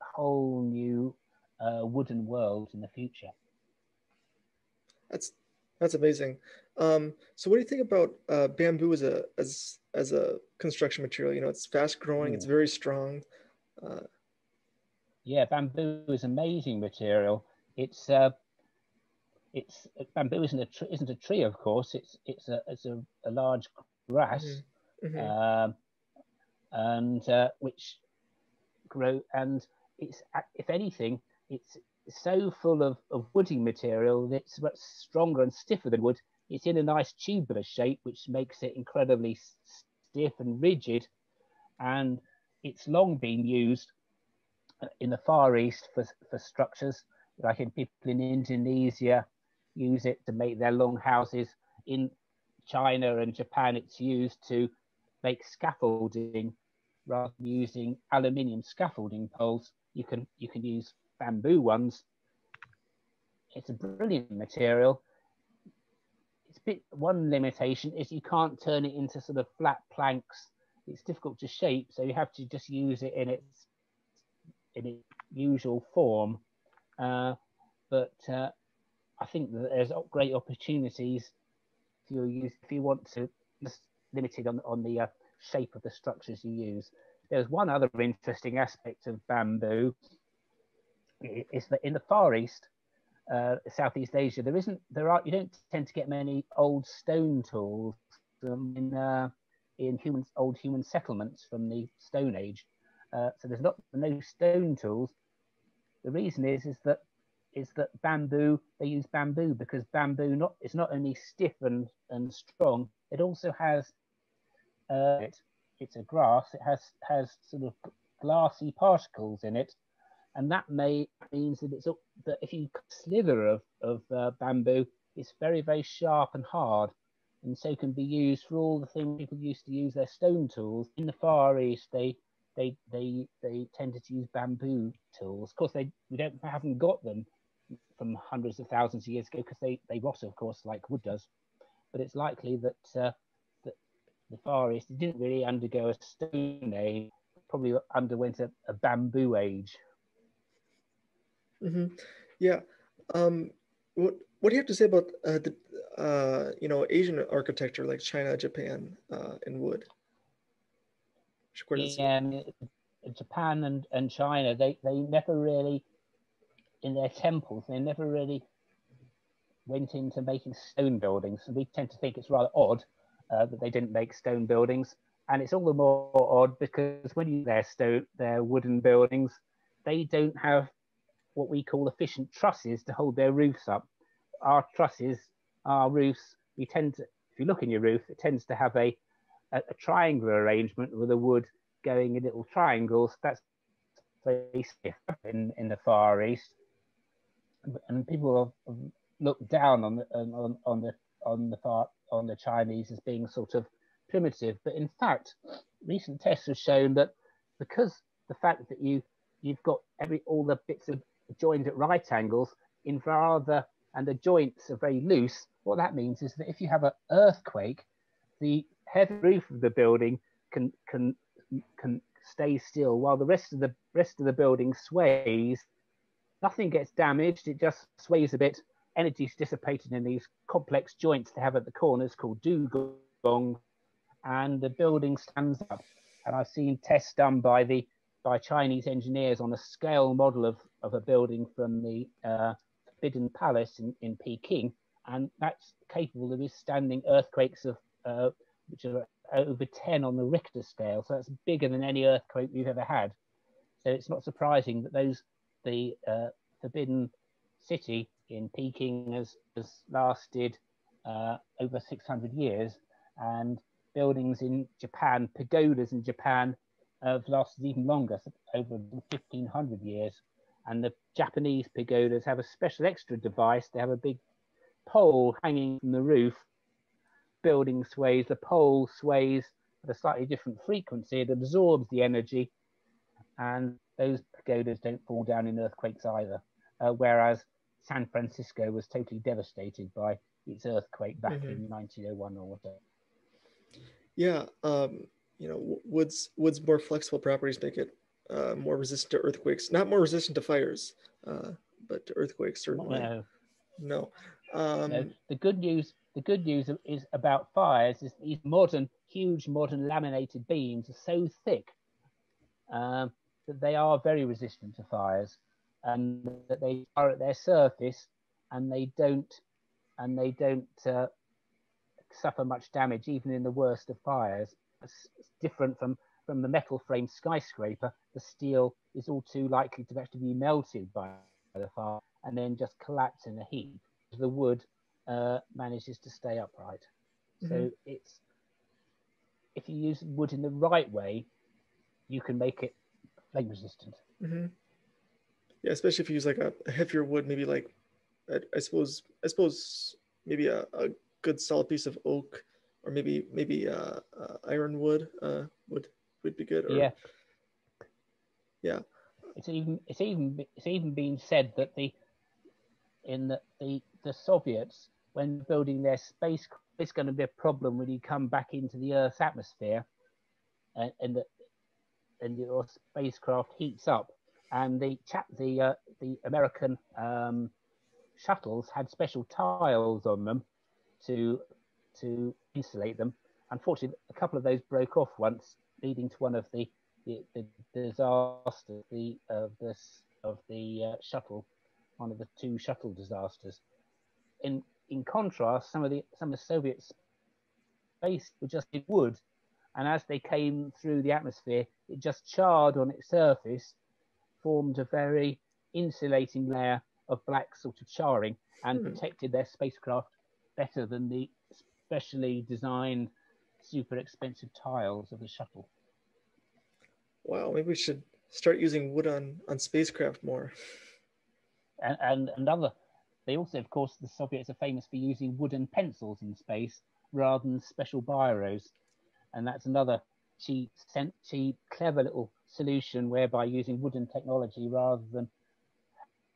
whole new wooden world in the future. That's amazing. So what do you think about bamboo as a construction material? You know, it's fast growing, it's very strong. Yeah, bamboo is amazing material. It's bamboo isn't a tree, of course. It's a large grass, which grow, and it's, if anything, it's so full of wooding material that it's much stronger and stiffer than wood. It's in a nice tubular shape, which makes it incredibly stiff and rigid, and it's long been used in the Far East for structures. Like people in Indonesia use it to make their long houses. In China and Japan, it's used to make scaffolding. Rather than using aluminium scaffolding poles, you can use bamboo ones. It's a brilliant material. It's one limitation is you can't turn it into sort of flat planks. It's difficult to shape, so you have to just use it in its usual form. But I think that there's great opportunities if you want to, just limited on the shape of the structures you use. There's one other interesting aspect of bamboo is that in the Far East, Southeast Asia, you don't tend to get many old stone tools in old human settlements from the Stone Age. So there's no stone tools. The reason is that bamboo, they use bamboo because bamboo it's not only stiff and strong, it also has it's a grass, it has sort of glassy particles in it, and that means that that if you cut a sliver of bamboo, it's very, very sharp and hard, and so can be used for all the things people used to use their stone tools. In the Far East, they tended to use bamboo tools. Of course, we haven't got them from hundreds of thousands of years ago because they rot, of course, like wood does. But it's likely that the Far East didn't really undergo a Stone Age, probably underwent a bamboo age. Yeah. What do you have to say about Asian architecture like China, Japan, and wood? Yeah, Japan and China, they never really, in their temples, they never really went into making stone buildings. So we tend to think it's rather odd that they didn't make stone buildings. And it's all the more odd because when you their wooden buildings, they don't have what we call efficient trusses to hold their roofs up. Our trusses, our roofs, we tend to, if you look in your roof, it tends to have a triangular arrangement with the wood going in little triangles. That's in the Far East, and people have looked down on the Chinese as being sort of primitive. But in fact, recent tests have shown that because the fact that you've got all the bits are joined at right angles and the joints are very loose. What that means is that if you have an earthquake, the heavy roof of the building can stay still while the rest of the building sways. Nothing gets damaged; it just sways a bit. Energy is dissipated in these complex joints they have at the corners called dugong, and the building stands up. And I've seen tests done by Chinese engineers on a scale model of a building from the Forbidden Palace in Peking, and that's capable of withstanding earthquakes of which are over 10 on the Richter scale, so that's bigger than any earthquake we've ever had. So it's not surprising that the Forbidden City in Peking has lasted over 600 years, and buildings in Japan, pagodas in Japan, have lasted even longer, so over 1,500 years. And the Japanese pagodas have a special extra device. They have a big pole hanging from the roof. Building sways, the pole sways at a slightly different frequency, it absorbs the energy, and those pagodas don't fall down in earthquakes either, whereas San Francisco was totally devastated by its earthquake back in 1901 or whatever. Yeah, you know, wood's more flexible properties make it more resistant to earthquakes. Not more resistant to fires, but to earthquakes certainly. No. No. No. The good news is about fires is these huge modern laminated beams are so thick that they are very resistant to fires, and that they are at their surface, and they don't suffer much damage even in the worst of fires. It's different from the metal frame skyscraper. The steel is all too likely to actually be melted by the fire and then just collapse in a heap. The wood manages to stay upright. So it's, if you use wood in the right way, you can make it flame resistant. Yeah, especially if you use like a heavier wood, maybe like I suppose maybe a good solid piece of oak, or maybe ironwood would be good. Or, yeah. Yeah. It's even been said that the Soviets, when building their spacecraft, it's going to be a problem when you come back into the Earth's atmosphere, and your spacecraft heats up. And the American shuttles had special tiles on them to insulate them. Unfortunately, a couple of those broke off once, leading to one of the disaster of the shuttle, one of the two shuttle disasters. In contrast, some of the Soviet space were just in wood, and as they came through the atmosphere, it just charred on its surface, formed a very insulating layer of black sort of charring, and protected their spacecraft better than the specially designed, super expensive tiles of the shuttle. Wow, maybe we should start using wood on spacecraft more. They also, of course, the Soviets are famous for using wooden pencils in space rather than special biros. And that's another cheap, clever little solution, whereby using wooden technology rather than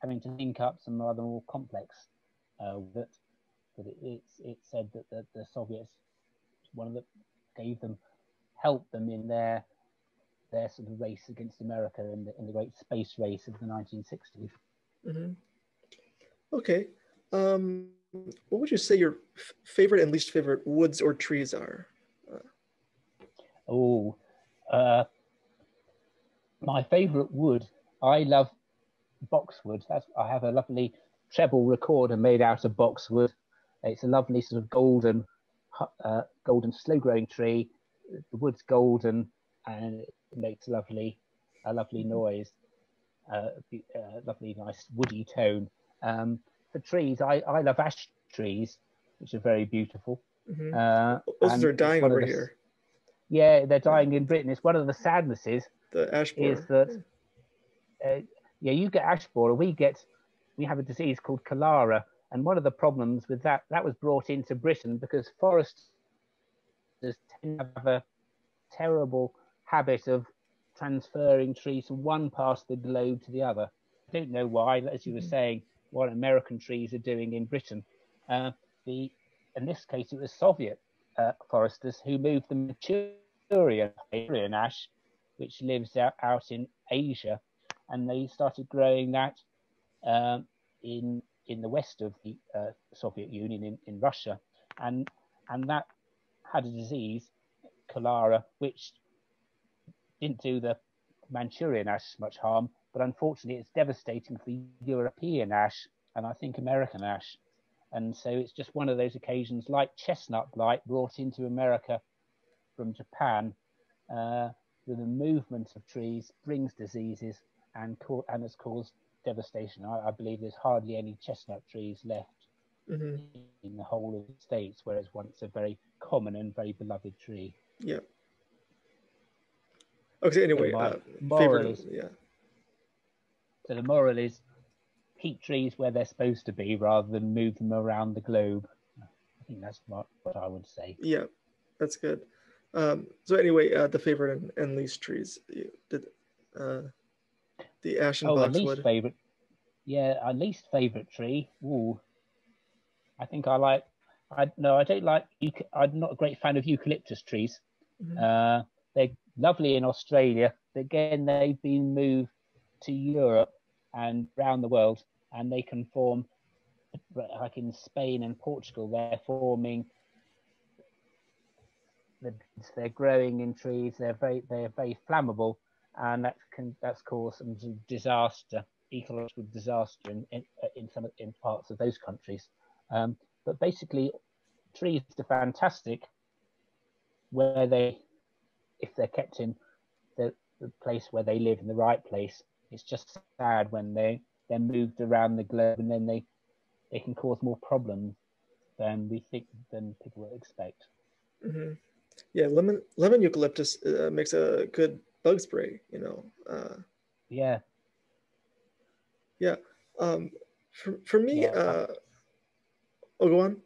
having to link up some rather more complex with it. But it's said that the Soviets, helped them in their sort of race against America in the great space race of the 1960s. Okay, what would you say your favorite and least favorite woods or trees are? My favorite wood, I love boxwood. I have a lovely treble recorder made out of boxwood. It's a lovely sort of golden slow-growing tree. The wood's golden and it makes a lovely noise, lovely nice woody tone. For trees, I love ash trees, which are very beautiful. Those are dying over here. Yeah, they're dying in Britain. It's one of the sadnesses. The ash borer. Is that you get ash borer. We have a disease called Chalara, and one of the problems with that was brought into Britain because foresters tend to have a terrible habit of transferring trees from one part of the globe to the other. I don't know why, as you were saying, what American trees are doing in Britain. In this case, it was Soviet foresters who moved the Manchurian ash, which lives out in Asia, and they started growing that in the west of the Soviet Union, in Russia, and that had a disease, Chalara, which didn't do the Manchurian ash much harm. But unfortunately, it's devastating for European ash and I think American ash. And so it's just one of those occasions, like chestnut blight brought into America from Japan, where the movement of trees brings diseases and has caused devastation. I believe there's hardly any chestnut trees left in the whole of the States, whereas once a very common and very beloved tree. Yeah. Okay, anyway, favorite, yeah. So the moral is keep trees where they're supposed to be rather than move them around the globe. I think that's what I would say. Yeah, that's good. So anyway, the favorite and least trees. The ashen boxwood. Our least favorite tree. Ooh, I think I like. No, I don't like. I'm not a great fan of eucalyptus trees. Mm-hmm. They're lovely in Australia, but again, they've been moved to Europe and around the world, and they can form, like in Spain and Portugal, they're forming. They're growing in trees. They're very flammable, and that's caused some disaster, ecological disaster in parts of those countries. But basically, trees are fantastic where if they're kept in the place where they live, in the right place. It's just sad when they're moved around the globe, and then they can cause more problems than people would expect. Mm-hmm. Yeah, lemon eucalyptus makes a good bug spray, you know. For me, yeah. Oh, go on.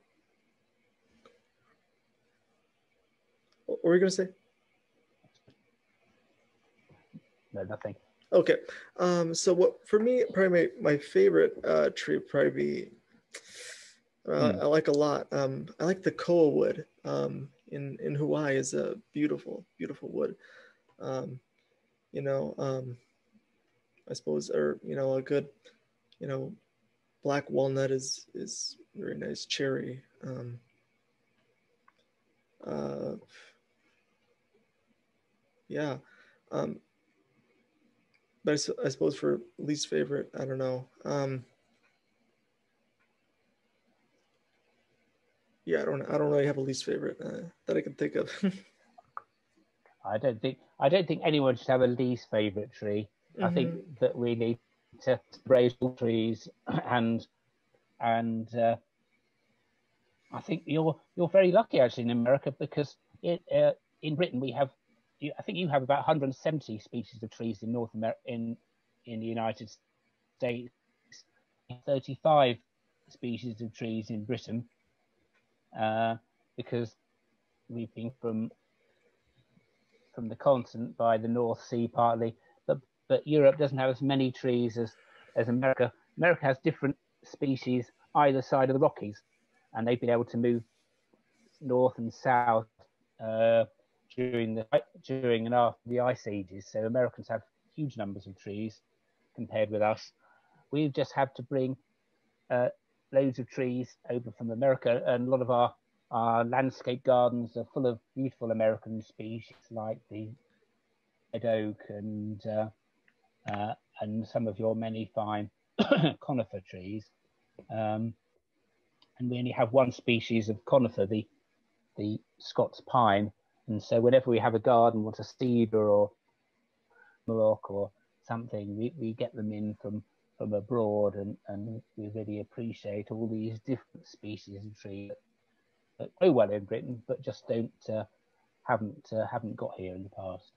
What were you gonna say? No, nothing. Okay, so what for me, probably my favorite tree would probably be, I like a lot. I like the koa wood. In Hawaii is a beautiful, beautiful wood. I suppose, or a good, black walnut is very nice. Cherry. But I suppose for least favorite, I don't know. I don't really have a least favorite that I can think of. I don't think anyone should have a least favorite tree. Mm-hmm. I think that we need to raise all trees, and I think you're very lucky actually in America, because in Britain we have. I think you have about 170 species of trees in North America, in the United States, 35 species of trees in Britain, because we've been from the continent by the North Sea partly, but Europe doesn't have as many trees as America. America has different species either side of the Rockies, and they've been able to move north and south during and after the ice ages. So Americans have huge numbers of trees compared with us. We've just had to bring loads of trees over from America, and a lot of our landscape gardens are full of beautiful American species like the red oak and some of your many fine conifer trees. And we only have one species of conifer, the Scots pine. And so whenever we have a garden, want a cedar or Mallorca or something, we get them in from abroad, and we really appreciate all these different species of trees that grow well in Britain, but just haven't got here in the past.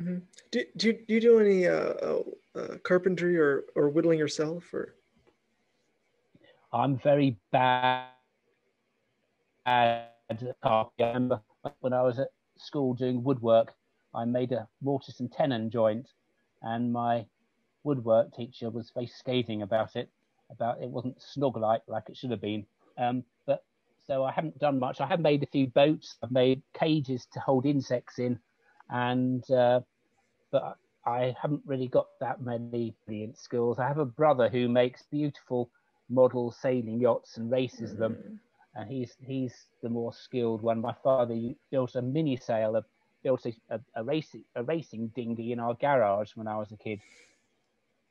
Mm-hmm. Do you do any carpentry or whittling yourself? Or I'm very bad at carpentry. When I was at school doing woodwork, I made a mortise and tenon joint, and my woodwork teacher was very scathing about it. It wasn't snug like it should have been. But so I haven't done much. I have made a few boats. I've made cages to hold insects in, and but I haven't really got that many brilliant skills. I have a brother who makes beautiful model sailing yachts and races them. And he's the more skilled one. My father built a mini sail, built a racing dinghy in our garage when I was a kid.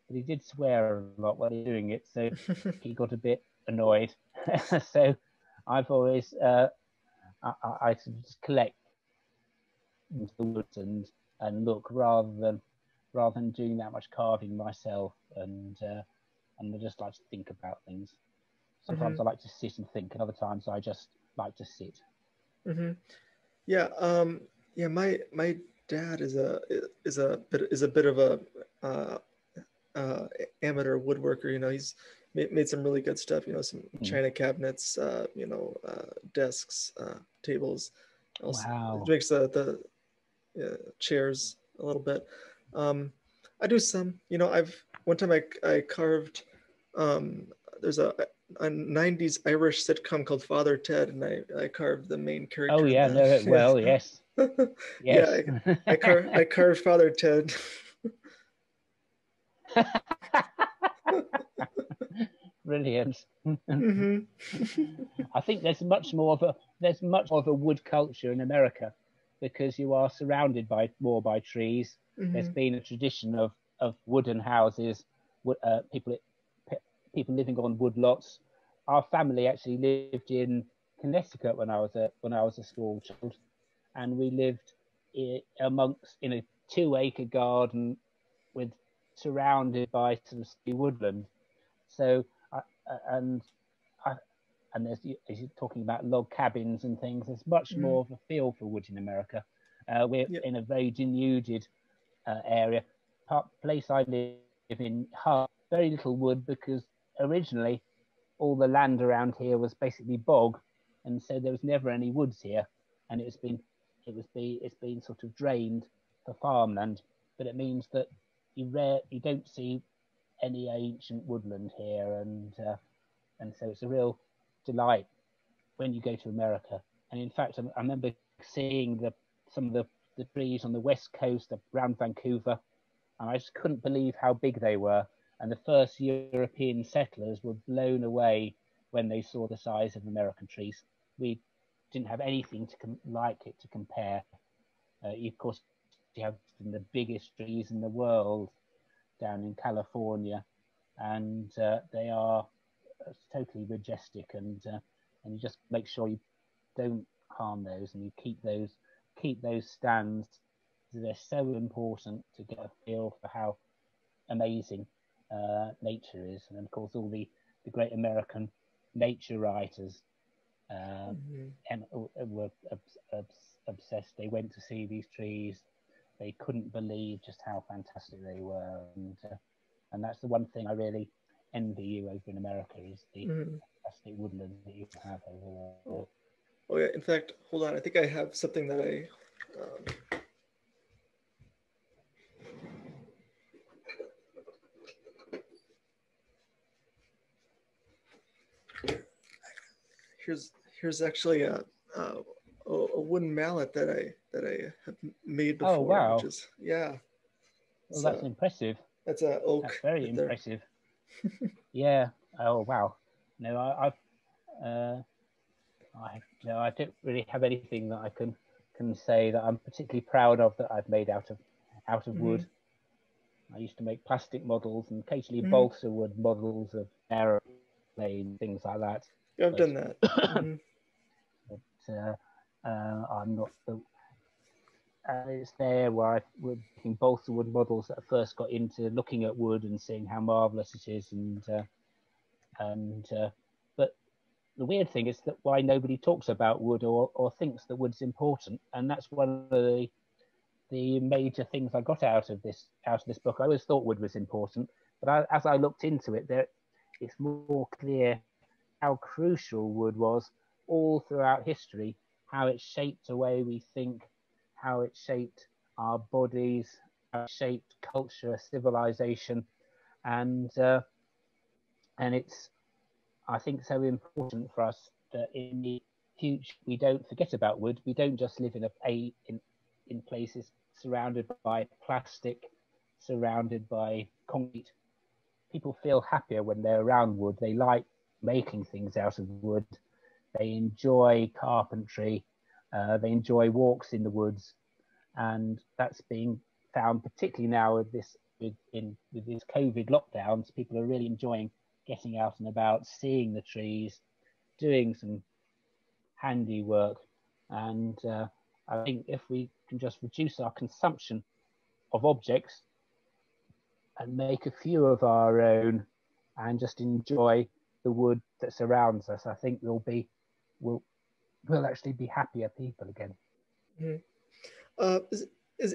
But he did swear a lot while doing it, so he got a bit annoyed. So I've always I just collect into the woods and look rather than doing that much carving myself, and I just like to think about things. Sometimes I like to sit and think, and other times I just like to sit. Mm-hmm. Yeah, My dad is a bit of a amateur woodworker. He's made some really good stuff. Some china cabinets. Desks, tables. Also, wow. Makes the chairs a little bit. I do some, you know, one time I carved, there's a 90s Irish sitcom called Father Ted, and I carved the main character. Oh yeah, no, well, yes. Yes. Yeah, I carved Father Ted. Brilliant. I think there's much more of a wood culture in America, because you are surrounded by more trees. There's been a tradition of wooden houses, people living on wood lots. Our family actually lived in Connecticut when I was a school child, and we lived in a 2-acre garden surrounded by sort of woodland. So and as you're talking about log cabins and things, there's much more of a feel for wood in America. We're in a very denuded area. Place I live in, Hull, very little wood, because originally all the land around here was basically bog, and so there was never any woods here, and it's been sort of drained for farmland. But it means that you don't see any ancient woodland here, and so it's a real delight when you go to America. And in fact, I remember seeing some of the trees on the west coast around Vancouver, and I just couldn't believe how big they were. And the first European settlers were blown away when they saw the size of American trees. We didn't have anything like it to compare. Of course, you have the biggest trees in the world down in California, and they are totally majestic, and you just make sure you don't harm those, and you keep those stands. They're so important to get a feel for how amazing nature is. And of course, all the great American nature writers and were obsessed. They went to see these trees. They couldn't believe just how fantastic they were, and that's the one thing I really envy you over in America, is the fantastic woodland that you have over there. Oh yeah, in fact, hold on, I think I have something that I here's actually a wooden mallet that I have made before. Oh wow! Which is, yeah. Well, that's impressive. That's an oak. That's very impressive. Yeah. Oh wow. No, I don't really have anything that I can say that I'm particularly proud of that I've made out of wood. I used to make plastic models and occasionally balsa wood models of aeroplanes, things like that. Yeah, I've done that. But, I'm not the. It's there where I was making balsa wood models that I first got into looking at wood and seeing how marvellous it is, but the weird thing is that why nobody talks about wood or thinks that wood's important, and that's one of the major things I got out of this book. I always thought wood was important, but as I looked into it, it's more clear how crucial wood was all throughout history. How it shaped the way we think, how it shaped our bodies, how it shaped culture, civilization, and it's, I think, so important for us that in the future we don't forget about wood. We don't just live in places surrounded by plastic, surrounded by concrete. People feel happier when they're around wood. They like making things out of wood. They enjoy carpentry, they enjoy walks in the woods, and that's being found particularly now with these COVID lockdowns. People are really enjoying getting out and about, seeing the trees, doing some handiwork, and I think if we can just reduce our consumption of objects and make a few of our own and just enjoy the wood that surrounds us, I think we'll actually be happier people again. Is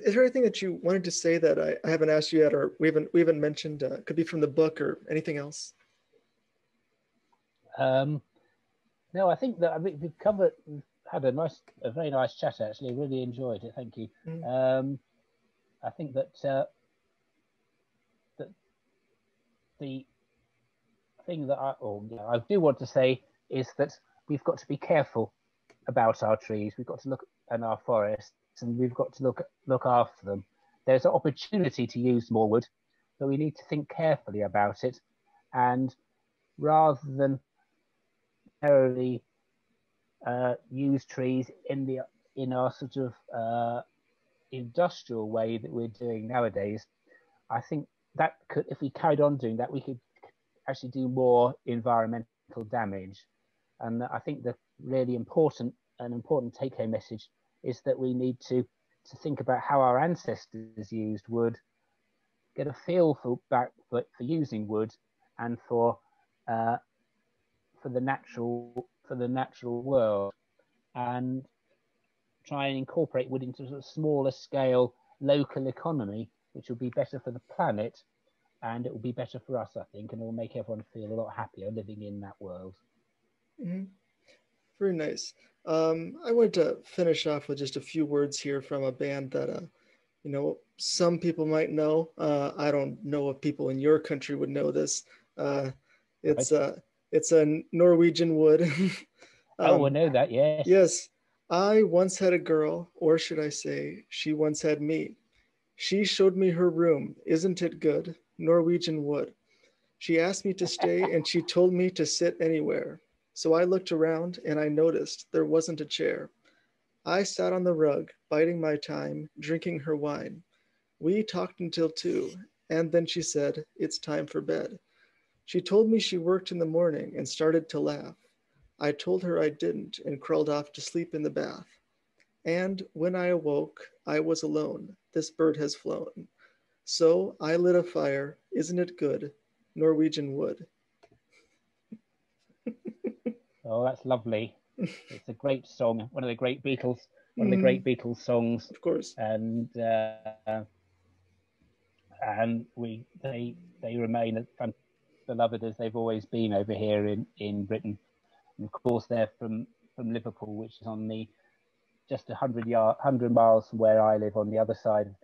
there anything that you wanted to say that I haven't asked you yet, or we haven't mentioned? Could be from the book or anything else. No, I think that we've covered. We've had a very nice chat. Actually, really enjoyed it. Thank you. I think that the thing that I do want to say is that we've got to be careful about our trees. We've got to look at our forests, and we've got to look after them. There's an opportunity to use more wood, but we need to think carefully about it. And rather than necessarily use trees in our sort of industrial way that we're doing nowadays, I think that could, if we carried on doing that, we could actually do more environmental damage. And I think the really important take-home message is that we need to think about how our ancestors used wood, get a feel for using wood, and for the natural world, and try and incorporate wood into a smaller scale local economy, which will be better for the planet, and it will be better for us, I think, and it will make everyone feel a lot happier living in that world. Mm-hmm. Very nice. I wanted to finish off with just a few words here from a band that, you know, some people might know. I don't know if people in your country would know this. It's a Norwegian wood. Oh, I know that, yes. Yes. I once had a girl, or should I say, she once had me. She showed me her room. Isn't it good? Norwegian wood. She asked me to stay, and she told me to sit anywhere. So I looked around, and I noticed there wasn't a chair. I sat on the rug, biding my time, drinking her wine. We talked until 2, and then she said, "It's time for bed." She told me she worked in the morning and started to laugh. I told her I didn't and crawled off to sleep in the bath. And when I awoke, I was alone. This bird has flown. So I lit a fire. Isn't it good? Norwegian wood. Oh, that's lovely. It's a great song. One of the great Beatles, songs. Of course. And they remain beloved as they've always been over here in Britain. And of course, they're from Liverpool, which is on the just 100 miles from where I live, on the other side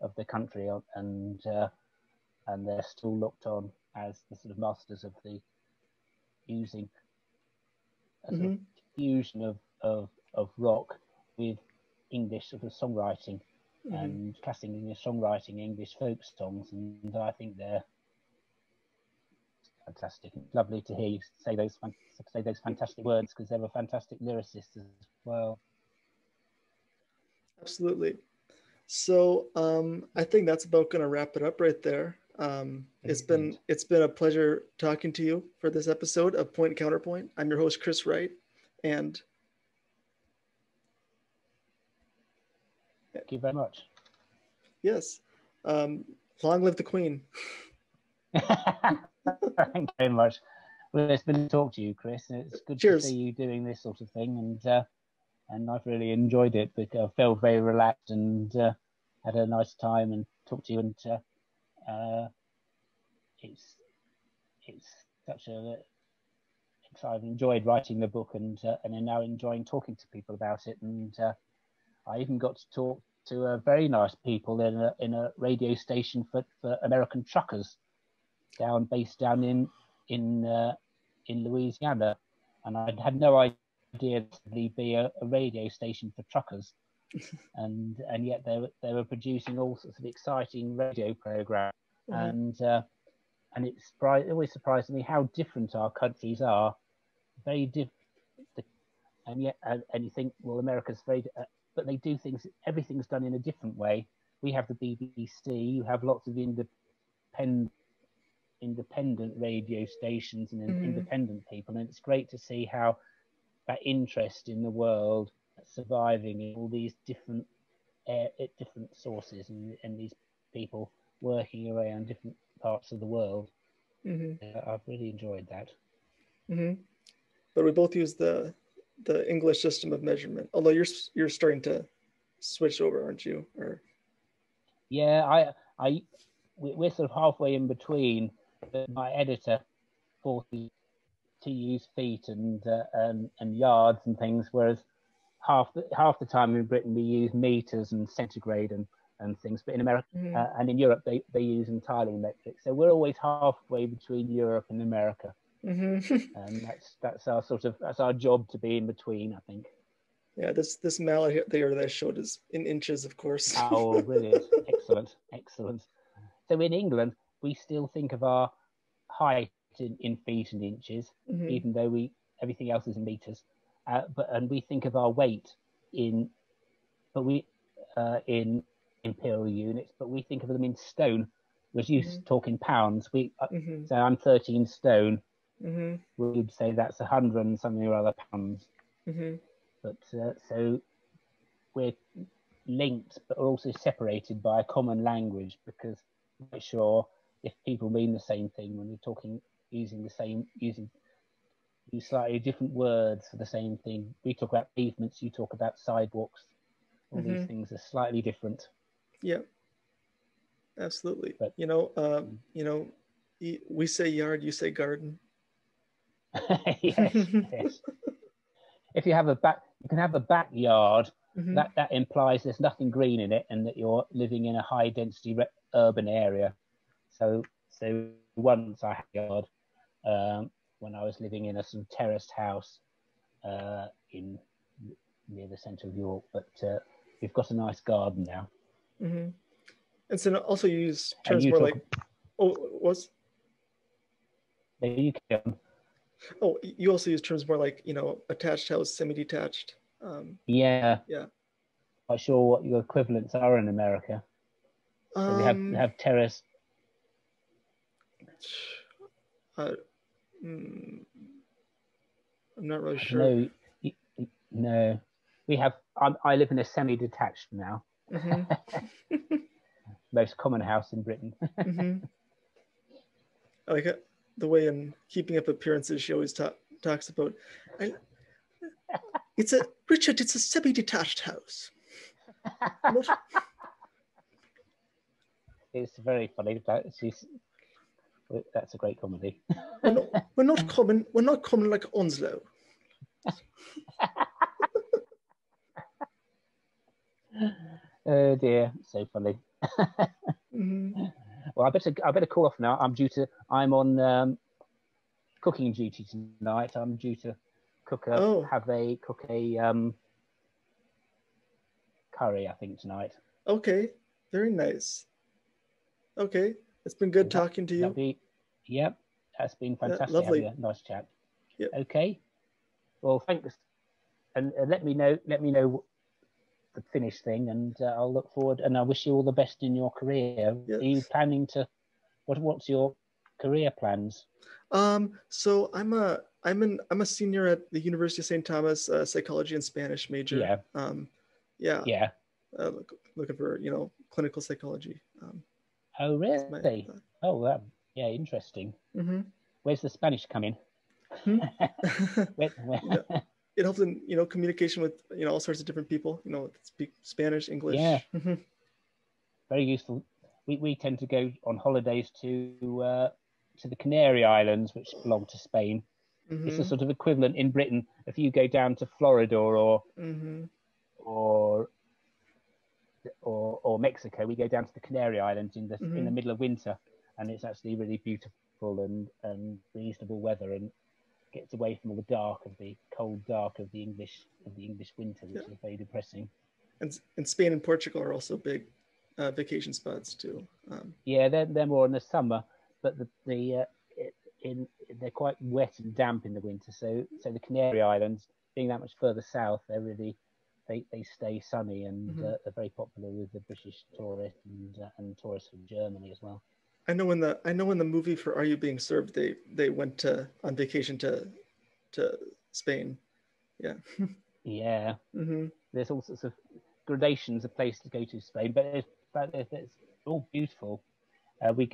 of the country, and they're still looked on as the sort of masters of the using a sort of fusion of rock with English sort of songwriting and classical English songwriting, English folk songs, and I think they're fantastic. It's lovely to hear you say those fantastic words, because they were fantastic lyricists as well. Absolutely. So I think that's about going to wrap it up right there. It's been a pleasure talking to you for this episode of Point Counterpoint. I'm your host, Chris Wright, and thank you very much. Yes, long live the Queen. Thank you very much. Well, it's been talk to you, Chris, and it's good Cheers. To see you doing this sort of thing, and I've really enjoyed it. Because I felt very relaxed and had a nice time and talked to you, and it's such a I've enjoyed writing the book, and I'm now enjoying talking to people about it, and I even got to talk to very nice people in a radio station for American truckers based down in Louisiana, and I had no idea there'd be a radio station for truckers, and yet they were producing all sorts of exciting radio programs, and it always surprises me how different our countries are, very different, and yet and you think, well, America's very, but they do things. Everything's done in a different way. We have the BBC. You have lots of independent radio stations and independent people, and it's great to see how that interest in the world surviving in all these different sources and these people working around different parts of the world. I've really enjoyed that. But we both use the English system of measurement, although you're starting to switch over, aren't you? Or yeah, we're sort of halfway in between. But my editor forced me to use feet and yards and things, whereas half the time in Britain we use meters and centigrade and and things, but in America and in Europe they use entirely metric. So we're always halfway between Europe and America, and that's our sort of our job to be in between, I think. Yeah, this mallet here, that I showed is in inches, of course. Oh, brilliant! Excellent, excellent. So in England, we still think of our height in feet and inches, even though everything else is in meters. And we think of our weight in imperial units, but we think of them in stone. Whereas you talk in pounds. We so I'm 13 stone. We would say that's 100 and something or other pounds. But so we're linked, but are also separated by a common language, because I'm not sure if people mean the same thing when you're talking using slightly different words for the same thing. We talk about pavements, you talk about sidewalks. All these things are slightly different. Yeah, absolutely. But, you know, we say yard, you say garden. Yes, yes. If you have you can have a backyard. That implies there's nothing green in it, and that you're living in a high density urban area. So once I had a yard when I was living in a sort of terraced house in near the centre of York, but we've got a nice garden now. And so also you use terms more like There you go. Oh, you also use terms more like, you know, attached house, semi-detached. Yeah. Yeah. I'm not sure what your equivalents are in America. So they have terrace. I'm not really sure. No. We have, I live in a semi-detached now. Most common house in Britain. I like it. The way in Keeping Up Appearances, she always talks about, Richard, it's a semi-detached house. It's very funny. That's a great comedy. We're not common like Onslow. Oh dear, so funny. Well, I better call off now. I'm on cooking duty tonight. I'm due to cook a curry, I think, tonight. Okay, very nice. Okay, it's been good talking to you. Yep, that's been fantastic. Lovely, nice chat. Yep. Okay, well, thanks, and let me know the finished thing, and I'll look forward, and I wish you all the best in your career. Yes. Are you planning to what's your career plans? So I'm a senior at the University of St. Thomas, psychology and Spanish major. Yeah. Looking for, you know, clinical psychology. Oh really? Interesting. Where's the Spanish come in? Yeah. It helps in, you know, communication with, you know, all sorts of different people, you know, speak Spanish, English. Yeah, very useful. We tend to go on holidays to the Canary Islands, which belong to Spain. It's a sort of equivalent in Britain. If you go down to Florida or Mexico, we go down to the Canary Islands in the middle of winter, and it's actually really beautiful and reasonable weather, and gets away from all the cold dark of the English winter, which is very depressing. And Spain and Portugal are also big vacation spots too. Yeah, they're more in the summer, but they're quite wet and damp in the winter. So the Canary Islands, being that much further south, they stay sunny and are very popular with the British tourists and tourists from Germany as well. I know in the movie for Are You Being Served, they went on vacation to Spain. Yeah. Yeah. There's all sorts of gradations of places to go to Spain, but it's all beautiful. We've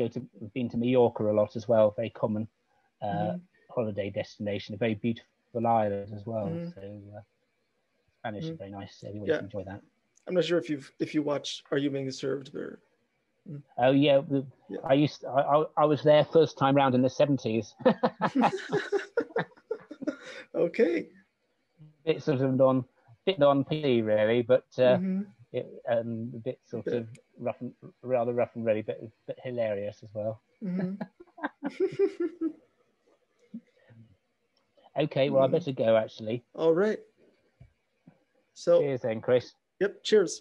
been to Mallorca a lot as well, very common holiday destination, a very beautiful island as well. So Spanish is very nice. Everyone can enjoy that. I'm not sure if you watched Are You Being Served or. Oh yeah, I was there first time round in the 70s. Okay. Bit sort of non PE really, but a bit sort of rather rough and ready, but hilarious as well. Mm-hmm. Okay, well, I better go, actually. All right. So cheers then, Chris. Yep, cheers.